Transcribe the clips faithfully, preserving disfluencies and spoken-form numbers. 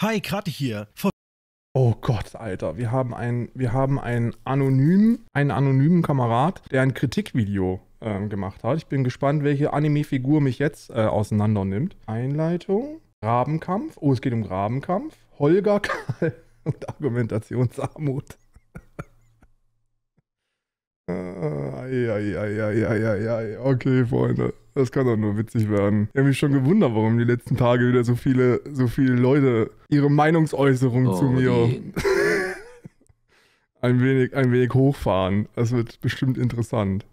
Hi, Krati hier. Von oh Gott, Alter, wir haben einen, wir haben einen anonymen, einen anonymen Kamerad, der ein Kritikvideo ähm, gemacht hat. Ich bin gespannt, welche Anime-Figur mich jetzt äh, auseinander nimmt. Einleitung, Grabenkampf, oh, es geht um Grabenkampf, Holger, Karl und Argumentationsarmut. äh, ai, ai, ai, ai, ai, ai. Okay, Freunde. Das kann doch nur witzig werden. Ich habe mich schon gewundert, warum die letzten Tage wieder so viele, so viele Leute ihre Meinungsäußerung oh, zu mir ein wenig, ein wenig hochfahren. Das wird bestimmt interessant.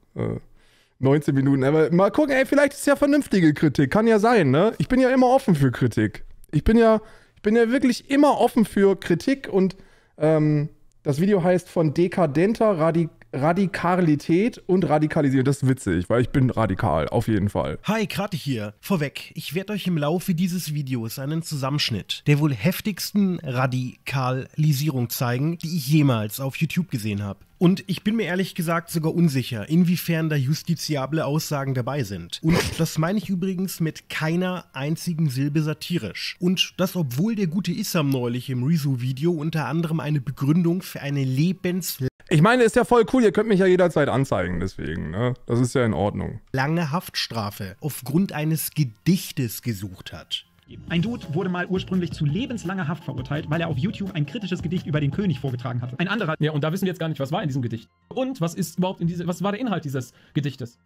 neunzehn Minuten, aber mal gucken, ey, vielleicht ist ja vernünftige Kritik. Kann ja sein, ne? Ich bin ja immer offen für Kritik. Ich bin ja, ich bin ja wirklich immer offen für Kritik und ähm, das Video heißt von dekadenter Radik Radikalität und Radikalisierung. Das ist witzig, weil ich bin radikal, auf jeden Fall. Hi, Krati hier. Vorweg, ich werde euch im Laufe dieses Videos einen Zusammenschnitt der wohl heftigsten Radikalisierung zeigen, die ich jemals auf YouTube gesehen habe. Und ich bin mir ehrlich gesagt sogar unsicher, inwiefern da justiziable Aussagen dabei sind. Und das meine ich übrigens mit keiner einzigen Silbe satirisch. Und das, obwohl der gute Issam neulich im Rezo-Video unter anderem eine Begründung für eine Lebens... Ich meine, ist ja voll cool, ihr könnt mich ja jederzeit anzeigen, deswegen, ne? Das ist ja in Ordnung. ...lange Haftstrafe aufgrund eines Gedichtes gesucht hat. Ein Dude wurde mal ursprünglich zu lebenslanger Haft verurteilt, weil er auf YouTube ein kritisches Gedicht über den König vorgetragen hatte. Ein anderer... Ja, und da wissen wir jetzt gar nicht, was war in diesem Gedicht. Und was ist überhaupt in diese, was war der Inhalt dieses Gedichtes?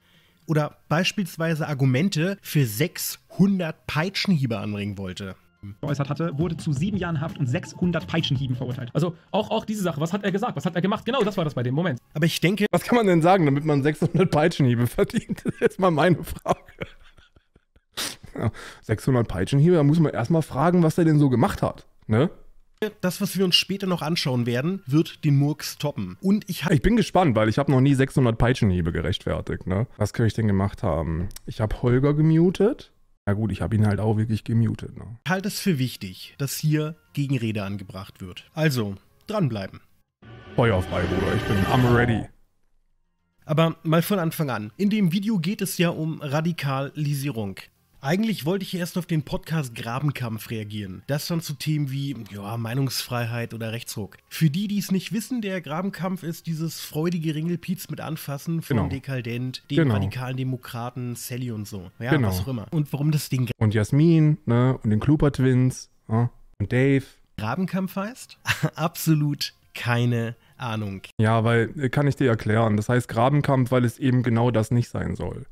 Oder beispielsweise Argumente für sechshundert Peitschenhiebe anregen wollte. ...geäußert hatte, wurde zu sieben Jahren Haft und sechshundert Peitschenhieben verurteilt. Also auch, auch diese Sache, was hat er gesagt, was hat er gemacht? Genau, das war das bei dem Moment. Aber ich denke... Was kann man denn sagen, damit man sechshundert Peitschenhiebe verdient? Das ist jetzt mal meine Frage. sechshundert Peitschenhiebe, da muss man erstmal fragen, was er denn so gemacht hat, ne? Das, was wir uns später noch anschauen werden, wird den Murks toppen. Und ich, ich bin gespannt, weil ich habe noch nie sechshundert Peitschenhiebe gerechtfertigt, ne? Was kann ich denn gemacht haben? Ich habe Holger gemutet. Na gut, ich habe ihn halt auch wirklich gemutet, ne? Ich halte es für wichtig, dass hier Gegenrede angebracht wird. Also, dranbleiben. Feuer frei, Bruder, ich bin I'm ready. Aber mal von Anfang an. In dem Video geht es ja um Radikalisierung. Eigentlich wollte ich erst auf den Podcast Grabenkampf reagieren. Das dann zu Themen wie ja, Meinungsfreiheit oder Rechtsruck. Für die, die es nicht wissen, der Grabenkampf ist dieses freudige Ringelpiez mit Anfassen von genau. Dekarldent, den genau. radikalen Demokraten, Sally und so. Ja, genau. was auch immer. Und warum das Ding... Und Jasmin, ne? Und den Kluper-Twins, ja? Und Dave. Grabenkampf heißt? Absolut keine Ahnung. Ja, weil, kann ich dir erklären. Das heißt Grabenkampf, weil es eben genau das nicht sein soll.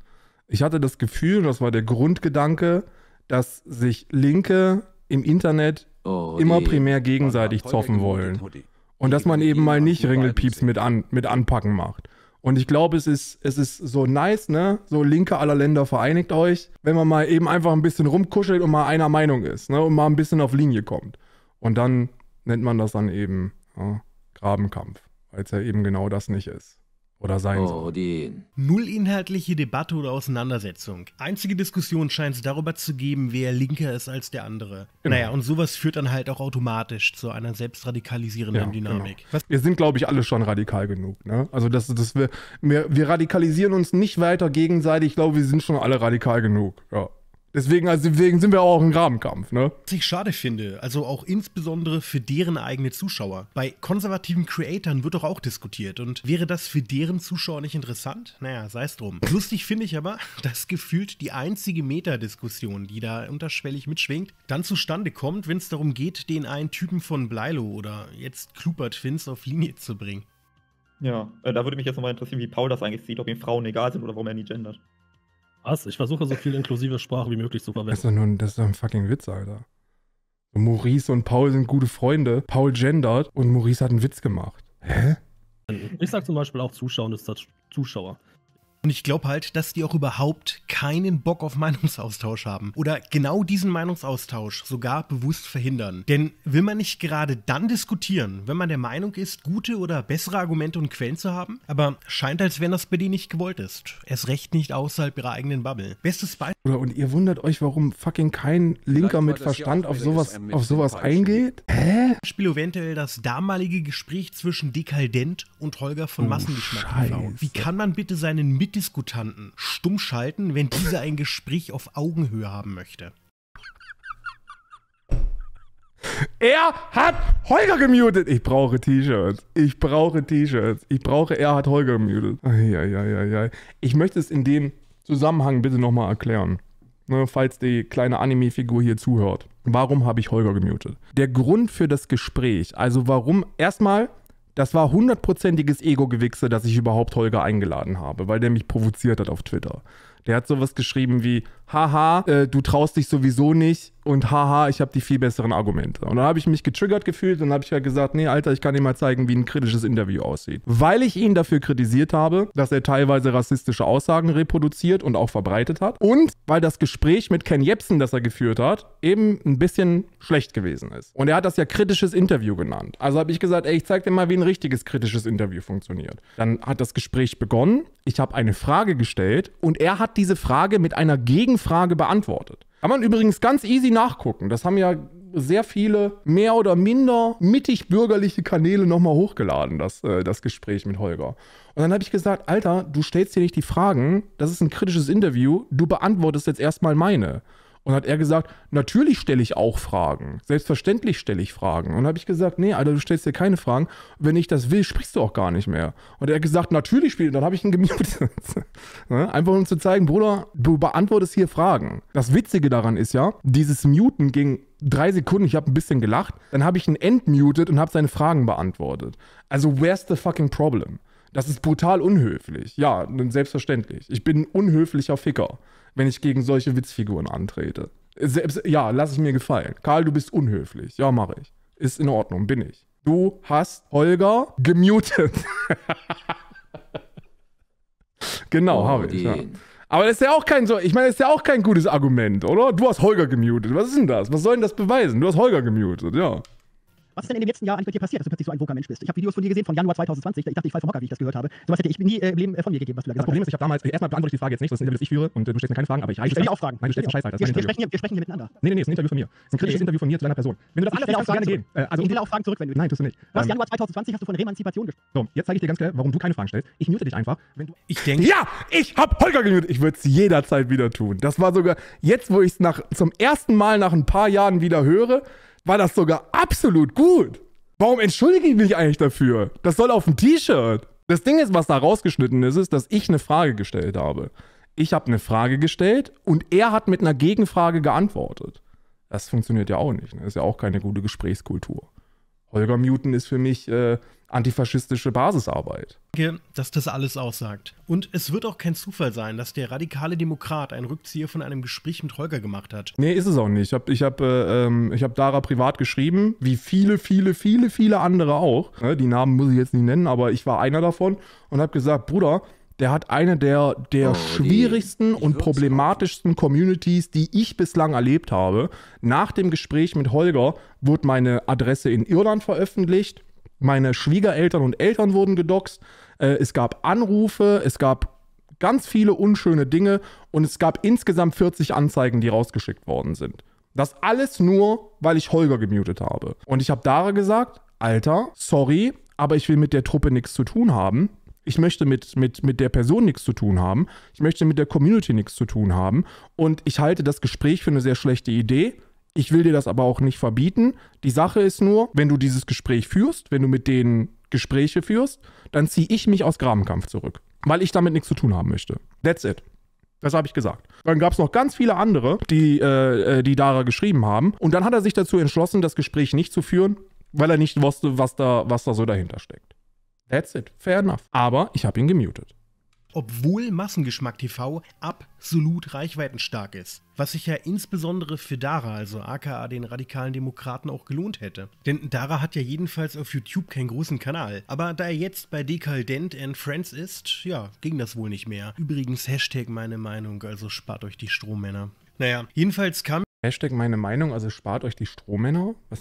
Ich hatte das Gefühl, das war der Grundgedanke, dass sich Linke im Internet oh, immer primär gegenseitig zoffen wollen. Und dass man eben mal nicht Ringelpieps mit, an, mit anpacken macht. Und ich glaube, es ist, es ist so nice, ne? So Linke aller Länder vereinigt euch, wenn man mal eben einfach ein bisschen rumkuschelt und mal einer Meinung ist, ne? Und mal ein bisschen auf Linie kommt. Und dann nennt man das dann eben ja, Grabenkampf, weil es ja eben genau das nicht ist. Oder sein oh, den. Null inhaltliche Debatte oder Auseinandersetzung. Einzige Diskussion scheint es darüber zu geben, wer linker ist als der andere. Genau. Naja, und sowas führt dann halt auch automatisch zu einer selbstradikalisierenden ja, Dynamik. Genau. Wir sind, glaube ich, alle schon radikal genug. Ne? Also, das, das wir, wir, wir radikalisieren uns nicht weiter gegenseitig. Ich glaube, wir sind schon alle radikal genug. Ja. Deswegen, also deswegen sind wir auch im Grabenkampf, ne? Was ich schade finde, also auch insbesondere für deren eigene Zuschauer. Bei konservativen Creatoren wird doch auch diskutiert und wäre das für deren Zuschauer nicht interessant? Naja, sei es drum. Lustig finde ich aber, dass gefühlt die einzige Metadiskussion, die da unterschwellig mitschwingt, dann zustande kommt, wenn es darum geht, den einen Typen von Bleilo oder jetzt Kluper-Twins auf Linie zu bringen. Ja, äh, da würde mich jetzt nochmal interessieren, wie Paul das eigentlich sieht, ob ihm Frauen egal sind oder warum er nie gendert. Was? Ich versuche so viel inklusive Sprache wie möglich zu verwenden. Das ist doch nur ein, das ist doch ein fucking Witz, Alter. Maurice und Paul sind gute Freunde. Paul gendert und Maurice hat einen Witz gemacht. Hä? Ich sag zum Beispiel auch Zuschauer ist das Zuschauer. Und ich glaube halt, dass die auch überhaupt keinen Bock auf Meinungsaustausch haben. Oder genau diesen Meinungsaustausch sogar bewusst verhindern. Denn will man nicht gerade dann diskutieren, wenn man der Meinung ist, gute oder bessere Argumente und Quellen zu haben? Aber scheint, als wenn das bei denen nicht gewollt ist. Erst recht nicht außerhalb ihrer eigenen Bubble. Bestes Beispiel. Oder und ihr wundert euch, warum fucking kein Linker mit Verstand auf sowas, auf sowas eingeht? Hä? Beispiel eventuell das damalige Gespräch zwischen Dekarldent und Holger von oh, Massengeschmack. Wie kann man bitte seinen Mitgliedern Diskutanten stumm schalten, wenn dieser ein Gespräch auf Augenhöhe haben möchte. Er hat Holger gemutet. Ich brauche T-Shirts. Ich brauche T-Shirts. Ich brauche, er hat Holger gemutet. Eieieiei. Ich möchte es in dem Zusammenhang bitte nochmal erklären. Ne, falls die kleine Anime-Figur hier zuhört. Warum habe ich Holger gemutet? Der Grund für das Gespräch, also warum, erstmal, das war hundertprozentiges Ego-Gewichse, dass ich überhaupt Holger eingeladen habe, weil der mich provoziert hat auf Twitter. Der hat sowas geschrieben wie, haha, äh, du traust dich sowieso nicht und haha, ich habe die viel besseren Argumente. Und dann habe ich mich getriggert gefühlt und habe ich ja halt gesagt, nee, Alter, ich kann dir mal zeigen, wie ein kritisches Interview aussieht. Weil ich ihn dafür kritisiert habe, dass er teilweise rassistische Aussagen reproduziert und auch verbreitet hat. Und weil das Gespräch mit Ken Jebsen, das er geführt hat, eben ein bisschen schlecht gewesen ist. Und er hat das ja kritisches Interview genannt. Also habe ich gesagt, ey, ich zeig dir mal, wie ein richtiges kritisches Interview funktioniert. Dann hat das Gespräch begonnen, ich habe eine Frage gestellt und er hat diese Frage mit einer Gegenfrage beantwortet. Kann man übrigens ganz easy nachgucken. Das haben ja sehr viele mehr oder minder mittig-bürgerliche Kanäle nochmal hochgeladen, das, äh, das Gespräch mit Holger. Und dann habe ich gesagt, Alter, du stellst dir nicht die Fragen, das ist ein kritisches Interview, du beantwortest jetzt erstmal meine. Und hat er gesagt, natürlich stelle ich auch Fragen. Selbstverständlich stelle ich Fragen. Und habe ich gesagt, nee, Alter, du stellst dir keine Fragen. Wenn ich das will, sprichst du auch gar nicht mehr. Und er hat gesagt, natürlich spiel. Und dann habe ich ihn gemutet. Einfach um zu zeigen, Bruder, du beantwortest hier Fragen. Das Witzige daran ist ja, dieses Muten ging drei Sekunden, ich habe ein bisschen gelacht. Dann habe ich ihn entmutet und habe seine Fragen beantwortet. Also where's the fucking problem? Das ist brutal unhöflich. Ja, selbstverständlich. Ich bin ein unhöflicher Ficker, wenn ich gegen solche Witzfiguren antrete. Selbst, ja, lass es mir gefallen. Karl, du bist unhöflich. Ja, mache ich. Ist in Ordnung, bin ich. Du hast Holger gemutet. Genau, oh, habe ich. Ja. Aber das ist ja auch kein so, ich meine, das ist ja auch kein gutes Argument, oder? Du hast Holger gemutet. Was ist denn das? Was soll denn das beweisen? Du hast Holger gemutet, ja. Was ist denn in dem letzten Jahr eigentlich mit dir passiert, dass du plötzlich so ein woker Mensch bist? Ich habe Videos von dir gesehen von Januar zweitausendzwanzig, da ich dachte, ich fall vom Hocker, wie ich das gehört habe. Sowas hätte ich nie äh, im Leben von mir gegeben, was du da gesagt hast. Das Problem hast. Ist, ich habe damals, erstmal beantworte ich die Frage jetzt nicht, das ist ein Interview, das ich führe und äh, du stellst mir keine Fragen, aber ich reiche dir auch Fragen. Nein, du stellst mir Scheiß, Alter. Wir, wir, sprechen hier, wir sprechen hier miteinander. Nee, nee, nee, ist ein Interview von mir. Es ist ein kritisches nee. Interview von mir zu deiner Person. Wenn du das alles gerne gehen. Äh, also ich will auch Fragen zurück, wenn du. Nein, tust du nicht. Was ähm, Januar zweitausendzwanzig hast du von Remanzipation gesprochen. So, jetzt zeige ich dir ganz klar, warum du keine Fragen stellst. Ich mute dich einfach, wenn du. Ich denke. Ja, ich habe Holger gemutet. Ich würde es jederzeit wieder tun. Das war sogar jetzt, wo ich es nach zum ersten Mal nach ein paar Jahren wieder höre. War das sogar absolut gut. Warum entschuldige ich mich eigentlich dafür? Das soll auf dem T-Shirt. Das Ding ist, was da rausgeschnitten ist, ist, dass ich eine Frage gestellt habe. Ich habe eine Frage gestellt und er hat mit einer Gegenfrage geantwortet. Das funktioniert ja auch nicht. Ne? Das ist ja auch keine gute Gesprächskultur. Holger Muten ist für mich äh, antifaschistische Basisarbeit. Ich denke, dass das alles aussagt. Und es wird auch kein Zufall sein, dass der radikale Demokrat einen Rückzieher von einem Gespräch mit Holger gemacht hat. Nee, ist es auch nicht. Ich habe ich hab, äh, ich hab Dara privat geschrieben, wie viele, viele, viele, viele andere auch. Die Namen muss ich jetzt nicht nennen, aber ich war einer davon und habe gesagt, Bruder, der hat eine der, der oh, schwierigsten die, die und problematischsten Communities, die ich bislang erlebt habe. Nach dem Gespräch mit Holger wurde meine Adresse in Irland veröffentlicht. Meine Schwiegereltern und Eltern wurden gedoxt. Äh, es gab Anrufe, es gab ganz viele unschöne Dinge und es gab insgesamt vierzig Anzeigen, die rausgeschickt worden sind. Das alles nur, weil ich Holger gemutet habe. Und ich habe Dara gesagt, Alter, sorry, aber ich will mit der Truppe nichts zu tun haben. Ich möchte mit, mit, mit der Person nichts zu tun haben. Ich möchte mit der Community nichts zu tun haben. Und ich halte das Gespräch für eine sehr schlechte Idee. Ich will dir das aber auch nicht verbieten. Die Sache ist nur, wenn du dieses Gespräch führst, wenn du mit denen Gespräche führst, dann ziehe ich mich aus Grabenkampf zurück. Weil ich damit nichts zu tun haben möchte. That's it. Das habe ich gesagt. Dann gab es noch ganz viele andere, die, äh, die Dara geschrieben haben. Und dann hat er sich dazu entschlossen, das Gespräch nicht zu führen, weil er nicht wusste, was da, was da so dahinter steckt. That's it. Fair enough. Aber ich habe ihn gemutet. Obwohl Massengeschmack T V absolut reichweitenstark ist. Was sich ja insbesondere für Dara, also aka den radikalen Demokraten, auch gelohnt hätte. Denn Dara hat ja jedenfalls auf YouTube keinen großen Kanal. Aber da er jetzt bei Dekarldent and Friends ist, ja, ging das wohl nicht mehr. Übrigens Hashtag meine Meinung, also spart euch die Strohmänner. Naja, jedenfalls kam... Hashtag meine Meinung, also spart euch die Strohmänner? Was...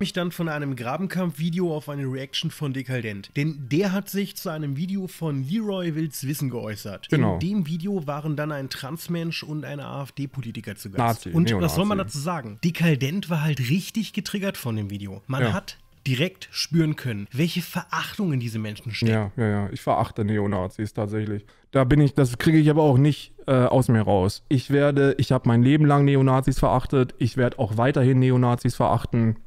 mich dann von einem Grabenkampf-Video auf eine Reaction von Dekarldent. Denn der hat sich zu einem Video von Leeroy will's wissen geäußert. Genau. In dem Video waren dann ein Transmensch und ein AfD-Politiker zu Gast. Nazi, und Neonazi. Was soll man dazu sagen? Dekarldent war halt richtig getriggert von dem Video. Man ja. hat direkt spüren können, welche Verachtung in diese Menschen steckt. Ja, ja, ja. Ich verachte Neonazis tatsächlich. Da bin ich, das kriege ich aber auch nicht äh, aus mir raus. Ich werde, ich habe mein Leben lang Neonazis verachtet. Ich werde auch weiterhin Neonazis verachten.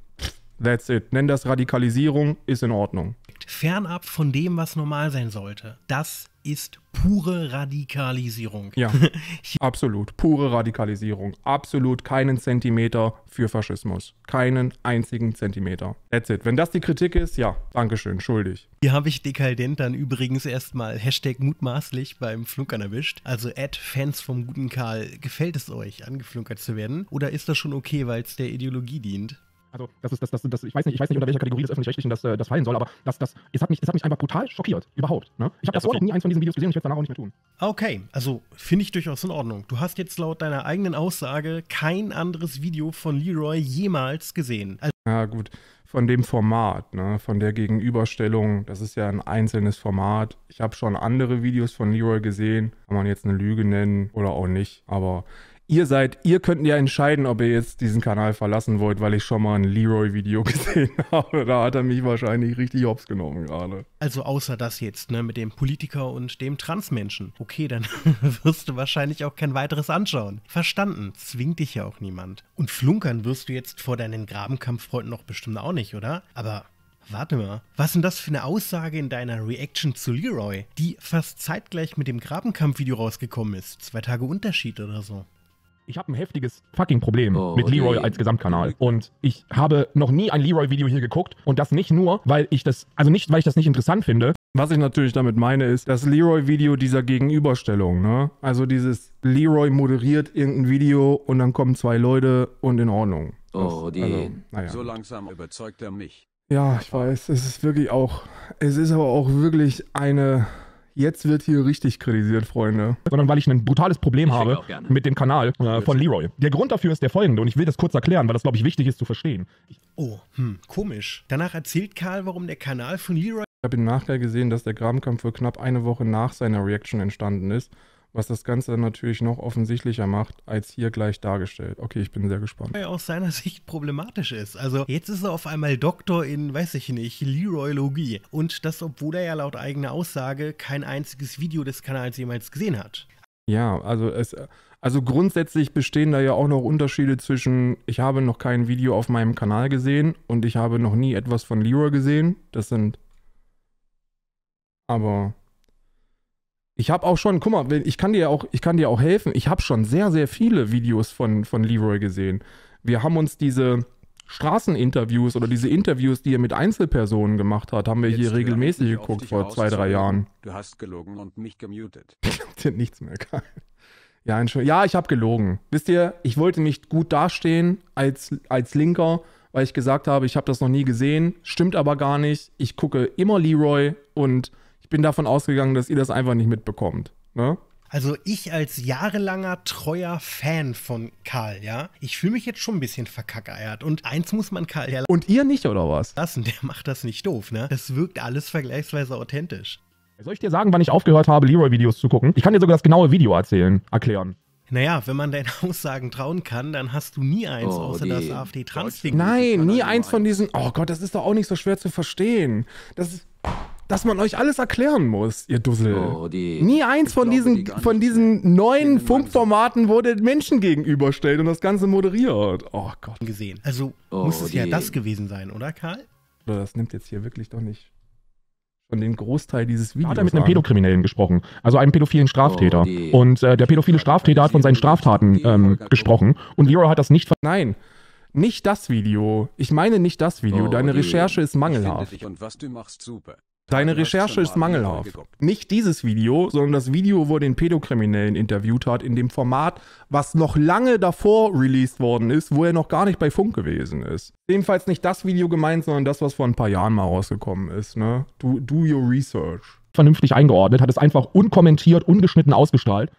That's it. Nenn das Radikalisierung, ist in Ordnung. Fernab von dem, was normal sein sollte. Das ist pure Radikalisierung. Ja, absolut. Pure Radikalisierung. Absolut keinen Zentimeter für Faschismus. Keinen einzigen Zentimeter. That's it. Wenn das die Kritik ist, ja, dankeschön, schuldig. Hier habe ich Dekarldent dann übrigens erstmal Hashtag mutmaßlich beim Flunkern erwischt. Also Ad Fans vom guten Karl, gefällt es euch, angeflunkert zu werden? Oder ist das schon okay, weil es der Ideologie dient? Also, das ist, das, das, das, ich weiß nicht, ich weiß nicht, unter welcher Kategorie des Öffentlich-Rechtlichen das, das fallen soll, aber das, das, es hat mich, es hat mich einfach brutal schockiert, überhaupt. Ne? Ich habe davor noch nie eins von diesen Videos gesehen und ich werde es danach auch nicht mehr tun. Okay, also finde ich durchaus in Ordnung. Du hast jetzt laut deiner eigenen Aussage kein anderes Video von Leeroy jemals gesehen. Also ja gut, von dem Format, ne? Von der Gegenüberstellung, das ist ja ein einzelnes Format. Ich habe schon andere Videos von Leeroy gesehen, kann man jetzt eine Lüge nennen oder auch nicht, aber... Ihr seid, ihr könnt ja entscheiden, ob ihr jetzt diesen Kanal verlassen wollt, weil ich schon mal ein Leeroy-Video gesehen habe. Da hat er mich wahrscheinlich richtig hops genommen gerade. Also außer das jetzt, ne, mit dem Politiker und dem Transmenschen. Okay, dann wirst du wahrscheinlich auch kein weiteres anschauen. Verstanden, zwingt dich ja auch niemand. Und flunkern wirst du jetzt vor deinen Grabenkampffreunden noch bestimmt auch nicht, oder? Aber... warte mal, was ist denn das für eine Aussage in deiner Reaction zu Leeroy, die fast zeitgleich mit dem Grabenkampf-Video rausgekommen ist? Zwei Tage Unterschied oder so. Ich habe ein heftiges fucking Problem oh, mit Leeroy nee. als Gesamtkanal. Und ich habe noch nie ein Leeroy-Video hier geguckt. Und das nicht nur, weil ich das, also nicht, weil ich das nicht interessant finde. Was ich natürlich damit meine, ist das Leeroy-Video dieser Gegenüberstellung, ne? Also dieses Leeroy moderiert irgendein Video und dann kommen zwei Leute und in Ordnung. Das, oh, die. Also, naja. So langsam überzeugt er mich. Ja, ich weiß. Es ist wirklich auch, es ist aber auch wirklich eine... Jetzt wird hier richtig kritisiert, Freunde. Sondern weil ich ein brutales Problem habe mit dem Kanal äh, von Leeroy. Der Grund dafür ist der folgende und ich will das kurz erklären, weil das, glaube ich, wichtig ist zu verstehen. Ich oh, hm, komisch. Danach erzählt Karl, warum der Kanal von Leeroy... Ich habe im Nachgang gesehen, dass der Grabenkampf für knapp eine Woche nach seiner Reaction entstanden ist, was das Ganze natürlich noch offensichtlicher macht, als hier gleich dargestellt. Okay, ich bin sehr gespannt. Weil er aus seiner Sicht problematisch ist. Also jetzt ist er auf einmal Doktor in, weiß ich nicht, Leeroyologie. Und das, obwohl er ja laut eigener Aussage kein einziges Video des Kanals jemals gesehen hat. Ja, also es... Also grundsätzlich bestehen da ja auch noch Unterschiede zwischen, ich habe noch kein Video auf meinem Kanal gesehen und ich habe noch nie etwas von Leeroy gesehen. Das sind... Aber... Ich habe auch schon, guck mal, ich kann dir auch, ich kann dir auch helfen. Ich habe schon sehr, sehr viele Videos von, von Leeroy gesehen. Wir haben uns diese Straßeninterviews oder diese Interviews, die er mit Einzelpersonen gemacht hat, haben wir Jetzt hier regelmäßig geguckt vor zwei, drei Jahren. Du hast gelogen und mich gemutet. Ich hab dir nichts mehr geil. Ja, ja, ich habe gelogen. Wisst ihr, ich wollte nicht gut dastehen als, als Linker, weil ich gesagt habe, ich habe das noch nie gesehen. Stimmt aber gar nicht. Ich gucke immer Leeroy und... ich bin davon ausgegangen, dass ihr das einfach nicht mitbekommt. Ne? Also ich als jahrelanger, treuer Fan von Karl, ja, ich fühle mich jetzt schon ein bisschen verkackeiert. Und eins muss man Karl ja... Und ihr nicht, oder was? Lassen, der macht das nicht doof, ne? Das wirkt alles vergleichsweise authentisch. Soll ich dir sagen, wann ich aufgehört habe, Leeroy-Videos zu gucken? Ich kann dir sogar das genaue Video erzählen, erklären. Naja, wenn man deinen Aussagen trauen kann, dann hast du nie eins, oh, außer das AfD-Trans-Ding. Nein, nie eins von diesen... Oh Gott, das ist doch auch nicht so schwer zu verstehen. Das ist... dass man euch alles erklären muss, ihr Dussel. Oh, nie eins von diesen, die von diesen neuen Funkformaten wurde Menschen gegenüberstellt und das Ganze moderiert. Oh Gott. Gesehen. Also oh, muss es die. ja das gewesen sein, oder Karl? Das nimmt jetzt hier wirklich doch nicht von dem Großteil dieses Videos. Da hat er mit einem Pädokriminellen gesprochen, also einem pädophilen Straftäter. Oh, und äh, der pädophile Straftäter hat von seinen Straftaten ähm, gesprochen und Leeroy hat das nicht... Nein. Nicht das Video. Ich meine nicht das Video. Oh, Deine die. Recherche ist mangelhaft. Ich finde dich und was du machst, super. Deine Recherche ist mangelhaft. Nicht dieses Video, sondern das Video, wo er den Pädokriminellen interviewt hat, in dem Format, was noch lange davor released worden ist, wo er noch gar nicht bei Funk gewesen ist. Jedenfalls nicht das Video gemeint, sondern das, was vor ein paar Jahren mal rausgekommen ist. Ne? Do, do your research. Vernünftig eingeordnet, hat es einfach unkommentiert, ungeschnitten ausgestrahlt.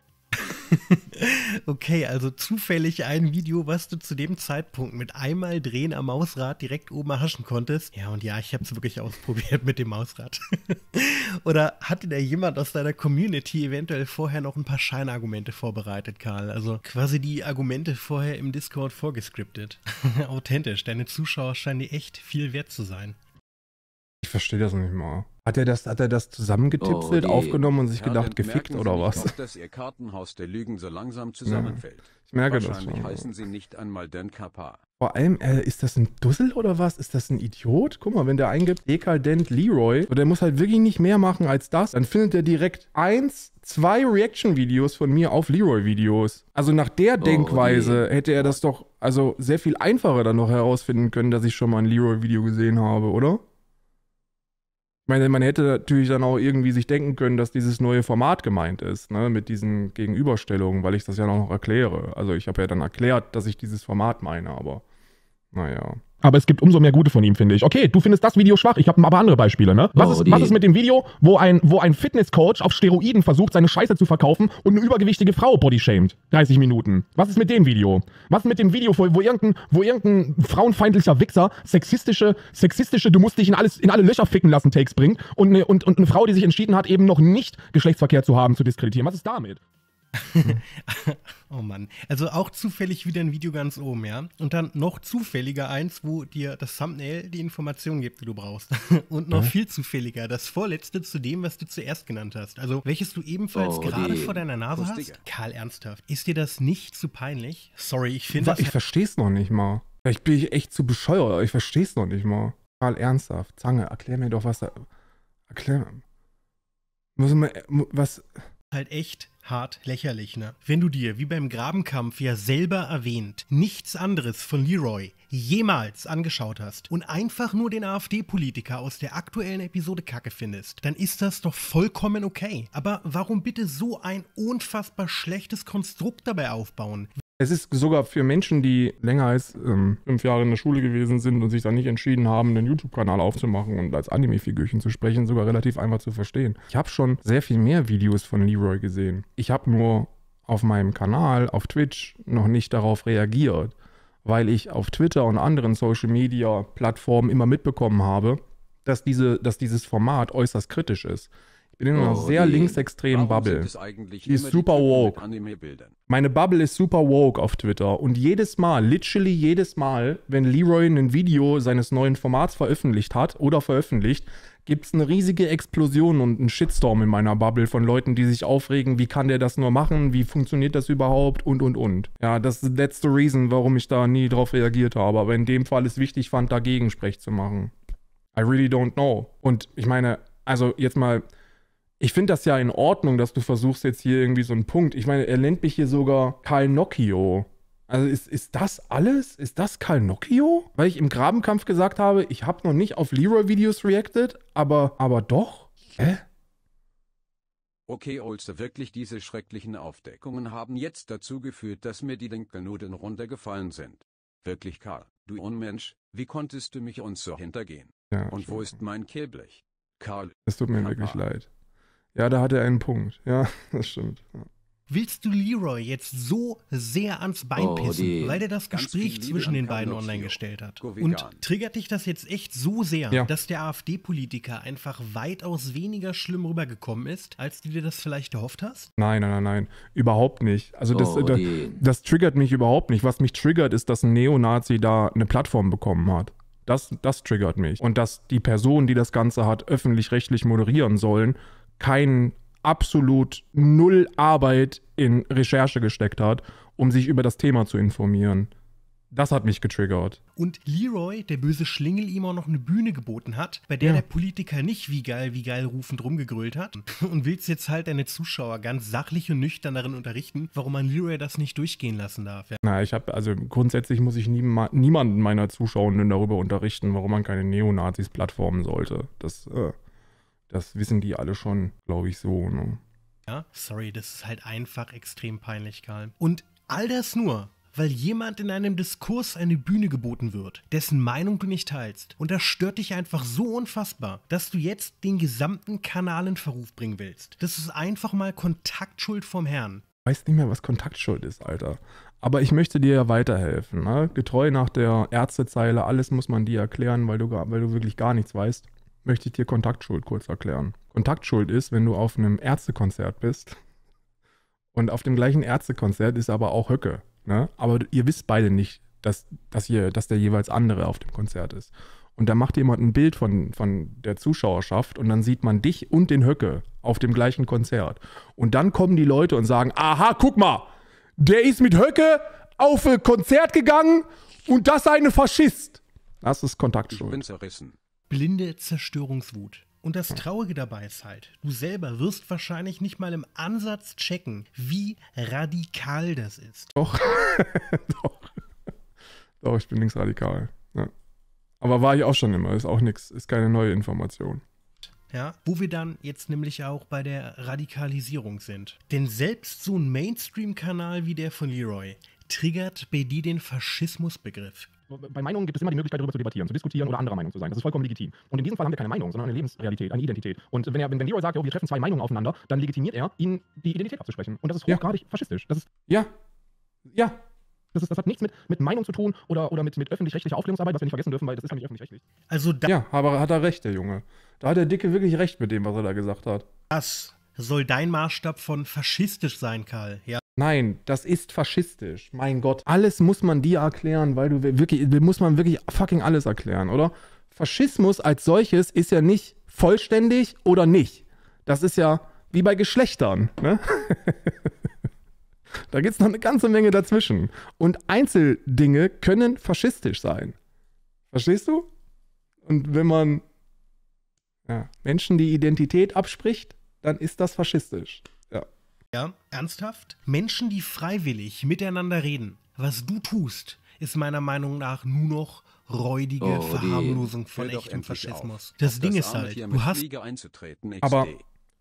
Okay, also zufällig ein Video, was du zu dem Zeitpunkt mit einmal Drehen am Mausrad direkt oben erhaschen konntest. Ja, und ja, ich habe es wirklich ausprobiert mit dem Mausrad. Oder hatte da jemand aus deiner Community eventuell vorher noch ein paar Scheinargumente vorbereitet, Karl? Also quasi die Argumente vorher im Discord vorgescriptet. Authentisch, deine Zuschauer scheinen dir echt viel wert zu sein. Ich verstehe das nicht mal. Hat er das, hat er das zusammengetipselt, oh, aufgenommen und sich Herr gedacht, gefickt Sie oder was? Doch, dass Ihr Kartenhaus der Lügen so langsam zusammenfällt. Ja, ich merke das. Wahrscheinlich heißen Sie nicht einmal den Kappa. Vor allem, äh, ist das ein Dussel oder was? Ist das ein Idiot? Guck mal, wenn der eingibt, Dekarldent Leeroy, und der muss halt wirklich nicht mehr machen als das, dann findet er direkt eins, zwei Reaction-Videos von mir auf Leeroy-Videos. Also nach der Denkweise oh, nee. hätte er das doch also sehr viel einfacher dann noch herausfinden können, dass ich schon mal ein Leeroy-Video gesehen habe, oder? Ich meine, man hätte natürlich dann auch irgendwie sich denken können, dass dieses neue Format gemeint ist, ne, mit diesen Gegenüberstellungen, weil ich das ja noch erkläre. Also ich habe ja dann erklärt, dass ich dieses Format meine, aber naja. Aber es gibt umso mehr Gute von ihm, finde ich. Okay, du findest das Video schwach, ich habe aber andere Beispiele, ne? Was, oh, ist, was ist mit dem Video, wo ein, wo ein Fitnesscoach auf Steroiden versucht, seine Scheiße zu verkaufen und eine übergewichtige Frau bodyshamed? dreißig Minuten. Was ist mit dem Video? Was ist mit dem Video, wo, wo, irgendein, wo irgendein frauenfeindlicher Wichser sexistische, sexistische, du musst dich in, alles, in alle Löcher ficken lassen, Takes bringt und eine, und, und eine Frau, die sich entschieden hat, eben noch nicht Geschlechtsverkehr zu haben, zu diskreditieren? Was ist damit? Oh Mann. Also auch zufällig wieder ein Video ganz oben, ja? Und dann noch zufälliger eins, wo dir das Thumbnail die Informationen gibt, die du brauchst. Und noch ja. viel zufälliger das vorletzte zu dem, was du zuerst genannt hast. Also, welches du ebenfalls oh, gerade vor deiner Nase Lustige. hast. Karl, ernsthaft. Ist dir das nicht zu peinlich? Sorry, ich finde das... Ich versteh's noch nicht mal. Vielleicht bin ich echt zu bescheuert, aber ich versteh's noch nicht mal. Karl, ernsthaft. Zange, erklär mir doch, was da... Erklär mir... Muss man... Was... Halt echt... hart lächerlich, ne? Wenn du dir, wie beim Grabenkampf ja selber erwähnt, nichts anderes von Leeroy jemals angeschaut hast und einfach nur den AfD-Politiker aus der aktuellen Episode Kacke findest, dann ist das doch vollkommen okay. Aber warum bitte so ein unfassbar schlechtes Konstrukt dabei aufbauen? Es ist sogar für Menschen, die länger als ähm, fünf Jahre in der Schule gewesen sind und sich dann nicht entschieden haben, einen YouTube-Kanal aufzumachen und als Anime-Figürchen zu sprechen, sogar relativ einfach zu verstehen. Ich habe schon sehr viel mehr Videos von Leeroy gesehen. Ich habe nur auf meinem Kanal, auf Twitch, noch nicht darauf reagiert, weil ich auf Twitter und anderen Social-Media-Plattformen immer mitbekommen habe, dass, diese, dass dieses Format äußerst kritisch ist. Ich bin in einer oh, sehr nee. linksextremen Bubble. Die ist super woke. Meine Bubble ist super woke auf Twitter. Und jedes Mal, literally jedes Mal, wenn Leeroy ein Video seines neuen Formats veröffentlicht hat oder veröffentlicht, gibt es eine riesige Explosion und einen Shitstorm in meiner Bubble von Leuten, die sich aufregen, wie kann der das nur machen, wie funktioniert das überhaupt und, und, und. Ja, das ist that's the reason, warum ich da nie drauf reagiert habe. Aber in dem Fall ist wichtig fand, dagegen Sprech zu machen. I really don't know. Und ich meine, also jetzt mal... Ich finde das ja in Ordnung, dass du versuchst jetzt hier irgendwie so einen Punkt. Ich meine, er nennt mich hier sogar Karl Nocchio. Also ist, ist das alles? Ist das Karl Nocchio? Weil ich im Grabenkampf gesagt habe, ich habe noch nicht auf Leeroy-Videos reacted, aber, aber doch? Hä? Okay, Olster, wirklich diese schrecklichen Aufdeckungen haben jetzt dazu geführt, dass mir die Denknudeln runtergefallen sind. Wirklich, Karl, du Unmensch, wie konntest du mich uns so hintergehen? Ja, und wo ist mein Kehlblech? Karl. Es tut mir Kappa. wirklich leid. Ja, da hat er einen Punkt. Ja, das stimmt. Ja. Willst du Leeroy jetzt so sehr ans Bein pissen, oh, weil er das Gespräch zwischen den beiden online gestellt hat? Und triggert dich das jetzt echt so sehr, ja. dass der AfD-Politiker einfach weitaus weniger schlimm rübergekommen ist, als du dir das vielleicht erhofft hast? Nein, nein, nein, nein. Überhaupt nicht. Also das, oh, das, das triggert mich überhaupt nicht. Was mich triggert, ist, dass ein Neonazi da eine Plattform bekommen hat. Das, das triggert mich. Und dass die Personen, die das Ganze hat, öffentlich-rechtlich moderieren sollen, kein absolut null Arbeit in Recherche gesteckt hat, um sich über das Thema zu informieren. Das hat mich getriggert. Und Leeroy, der böse Schlingel, ihm auch noch eine Bühne geboten hat, bei der ja. der Politiker nicht wie geil, wie geil rufend rumgegrölt hat und willst jetzt halt deine Zuschauer ganz sachlich und nüchtern darin unterrichten, warum man Leeroy das nicht durchgehen lassen darf. Ja. Na, ich habe, also grundsätzlich muss ich nie, niemanden meiner Zuschauenden darüber unterrichten, warum man keine Neonazis plattformen sollte. Das, äh Das wissen die alle schon, glaube ich, so. Ne? Ja, sorry, das ist halt einfach extrem peinlich, Karl. Und all das nur, weil jemand in einem Diskurs eine Bühne geboten wird, dessen Meinung du nicht teilst. Und das stört dich einfach so unfassbar, dass du jetzt den gesamten Kanal in Verruf bringen willst. Das ist einfach mal Kontaktschuld vom Herrn. Ich weiß nicht mehr, was Kontaktschuld ist, Alter. Aber ich möchte dir ja weiterhelfen. Ne? Getreu nach der Ärztezeile, alles muss man dir erklären, weil du, weil du wirklich gar nichts weißt. Möchte ich dir Kontaktschuld kurz erklären. Kontaktschuld ist, wenn du auf einem Ärztekonzert bist und auf dem gleichen Ärztekonzert ist aber auch Höcke. Ne? Aber ihr wisst beide nicht, dass, dass, ihr, dass der jeweils andere auf dem Konzert ist. Und da macht jemand ein Bild von, von der Zuschauerschaft und dann sieht man dich und den Höcke auf dem gleichen Konzert. Und dann kommen die Leute und sagen, aha, guck mal, der ist mit Höcke auf ein Konzert gegangen und das eine Faschist. Das ist Kontaktschuld. Ich bin zerrissen. Blinde Zerstörungswut. Und das Traurige dabei ist halt, du selber wirst wahrscheinlich nicht mal im Ansatz checken, wie radikal das ist. Doch, doch. Doch, ich bin linksradikal. Ja. Aber war ich auch schon immer, ist auch nichts, ist keine neue Information. Ja, wo wir dann jetzt nämlich auch bei der Radikalisierung sind. Denn selbst so ein Mainstream-Kanal wie der von Leeroy triggert bei dir den Faschismusbegriff. Bei Meinungen gibt es immer die Möglichkeit, darüber zu debattieren, zu diskutieren oder anderer Meinung zu sein. Das ist vollkommen legitim. Und in diesem Fall haben wir keine Meinung, sondern eine Lebensrealität, eine Identität. Und wenn, er, wenn Leeroy sagt, oh, wir treffen zwei Meinungen aufeinander, dann legitimiert er, ihnen die Identität abzusprechen. Und das ist hochgradig faschistisch. Das ist, ja, ja. Das, ist, das hat nichts mit, mit Meinung zu tun oder, oder mit, mit öffentlich-rechtlicher Aufklärungsarbeit, was wir nicht vergessen dürfen, weil das ist ja nicht öffentlich-rechtlich. Also ja, aber hat er recht, der Junge. Da hat der Dicke wirklich recht mit dem, was er da gesagt hat. Das soll dein Maßstab von faschistisch sein, Karl. Ja. Nein, das ist faschistisch. Mein Gott. Alles muss man dir erklären, weil du wirklich, muss man wirklich fucking alles erklären, oder? Faschismus als solches ist ja nicht vollständig oder nicht. Das ist ja wie bei Geschlechtern, ne? Da gibt es noch eine ganze Menge dazwischen. Und Einzeldinge können faschistisch sein. Verstehst du? Und wenn man ja, Menschen die Identität abspricht, dann ist das faschistisch. Ja. Ja, ernsthaft? Menschen, die freiwillig miteinander reden, was du tust, ist meiner Meinung nach nur noch räudige oh, Verharmlosung von echtem Faschismus. Auf. Das auf Ding das ist halt, du hast... Aber...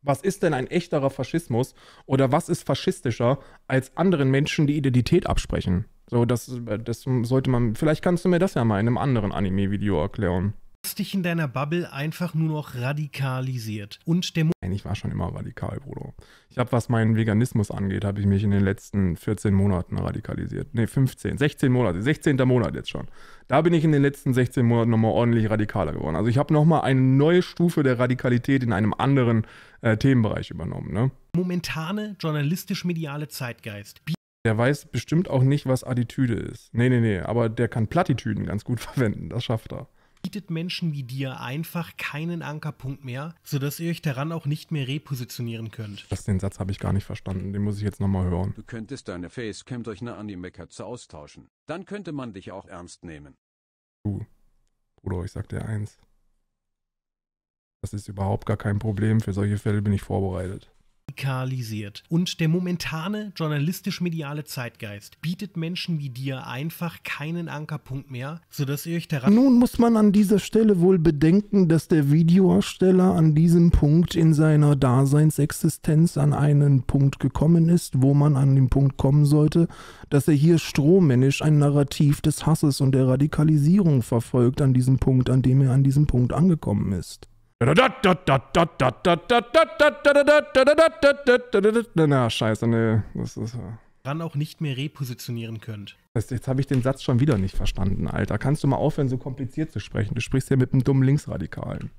Was ist denn ein echterer Faschismus oder was ist faschistischer, als anderen Menschen die Identität absprechen? So, das, das sollte man, vielleicht kannst du mir das ja mal in einem anderen Anime-Video erklären. Du hast dich in deiner Bubble einfach nur noch radikalisiert. Und der Mo Nein, ich war schon immer radikal, Bruder. Ich habe, was meinen Veganismus angeht, habe ich mich in den letzten vierzehn Monaten radikalisiert. Ne, fünfzehn, sechzehn Monate, sechzehnter Monat jetzt schon. Da bin ich in den letzten sechzehn Monaten nochmal ordentlich radikaler geworden. Also ich habe nochmal eine neue Stufe der Radikalität in einem anderen äh, Themenbereich übernommen, ne? Momentane journalistisch-mediale Zeitgeist. Der weiß bestimmt auch nicht, was Attitüde ist. Nee, nee, nee, aber der kann Plattitüden ganz gut verwenden, das schafft er. Bietet Menschen wie dir einfach keinen Ankerpunkt mehr, sodass ihr euch daran auch nicht mehr repositionieren könnt. Das, den Satz habe ich gar nicht verstanden, den muss ich jetzt nochmal hören. Du könntest deine Facecam durch eine Anime-Katze austauschen. Dann könnte man dich auch ernst nehmen. Du, Bruder, ich sag dir eins. Das ist überhaupt gar kein Problem, für solche Fälle bin ich vorbereitet. Radikalisiert. Und der momentane journalistisch-mediale Zeitgeist bietet Menschen wie dir einfach keinen Ankerpunkt mehr, sodass ihr euch daran... Nun muss man an dieser Stelle wohl bedenken, dass der Videoersteller an diesem Punkt in seiner Daseinsexistenz an einen Punkt gekommen ist, wo man an den Punkt kommen sollte, dass er hier strohmännisch ein Narrativ des Hasses und der Radikalisierung verfolgt an diesem Punkt, an dem er an diesem Punkt angekommen ist. Na, scheiße, ne. Das ist... Dann auch nicht mehr repositionieren könnt. Jetzt habe ich den Satz schon wieder nicht verstanden, Alter. Kannst du mal aufhören, so kompliziert zu sprechen? Du sprichst ja mit einem dummen Linksradikalen.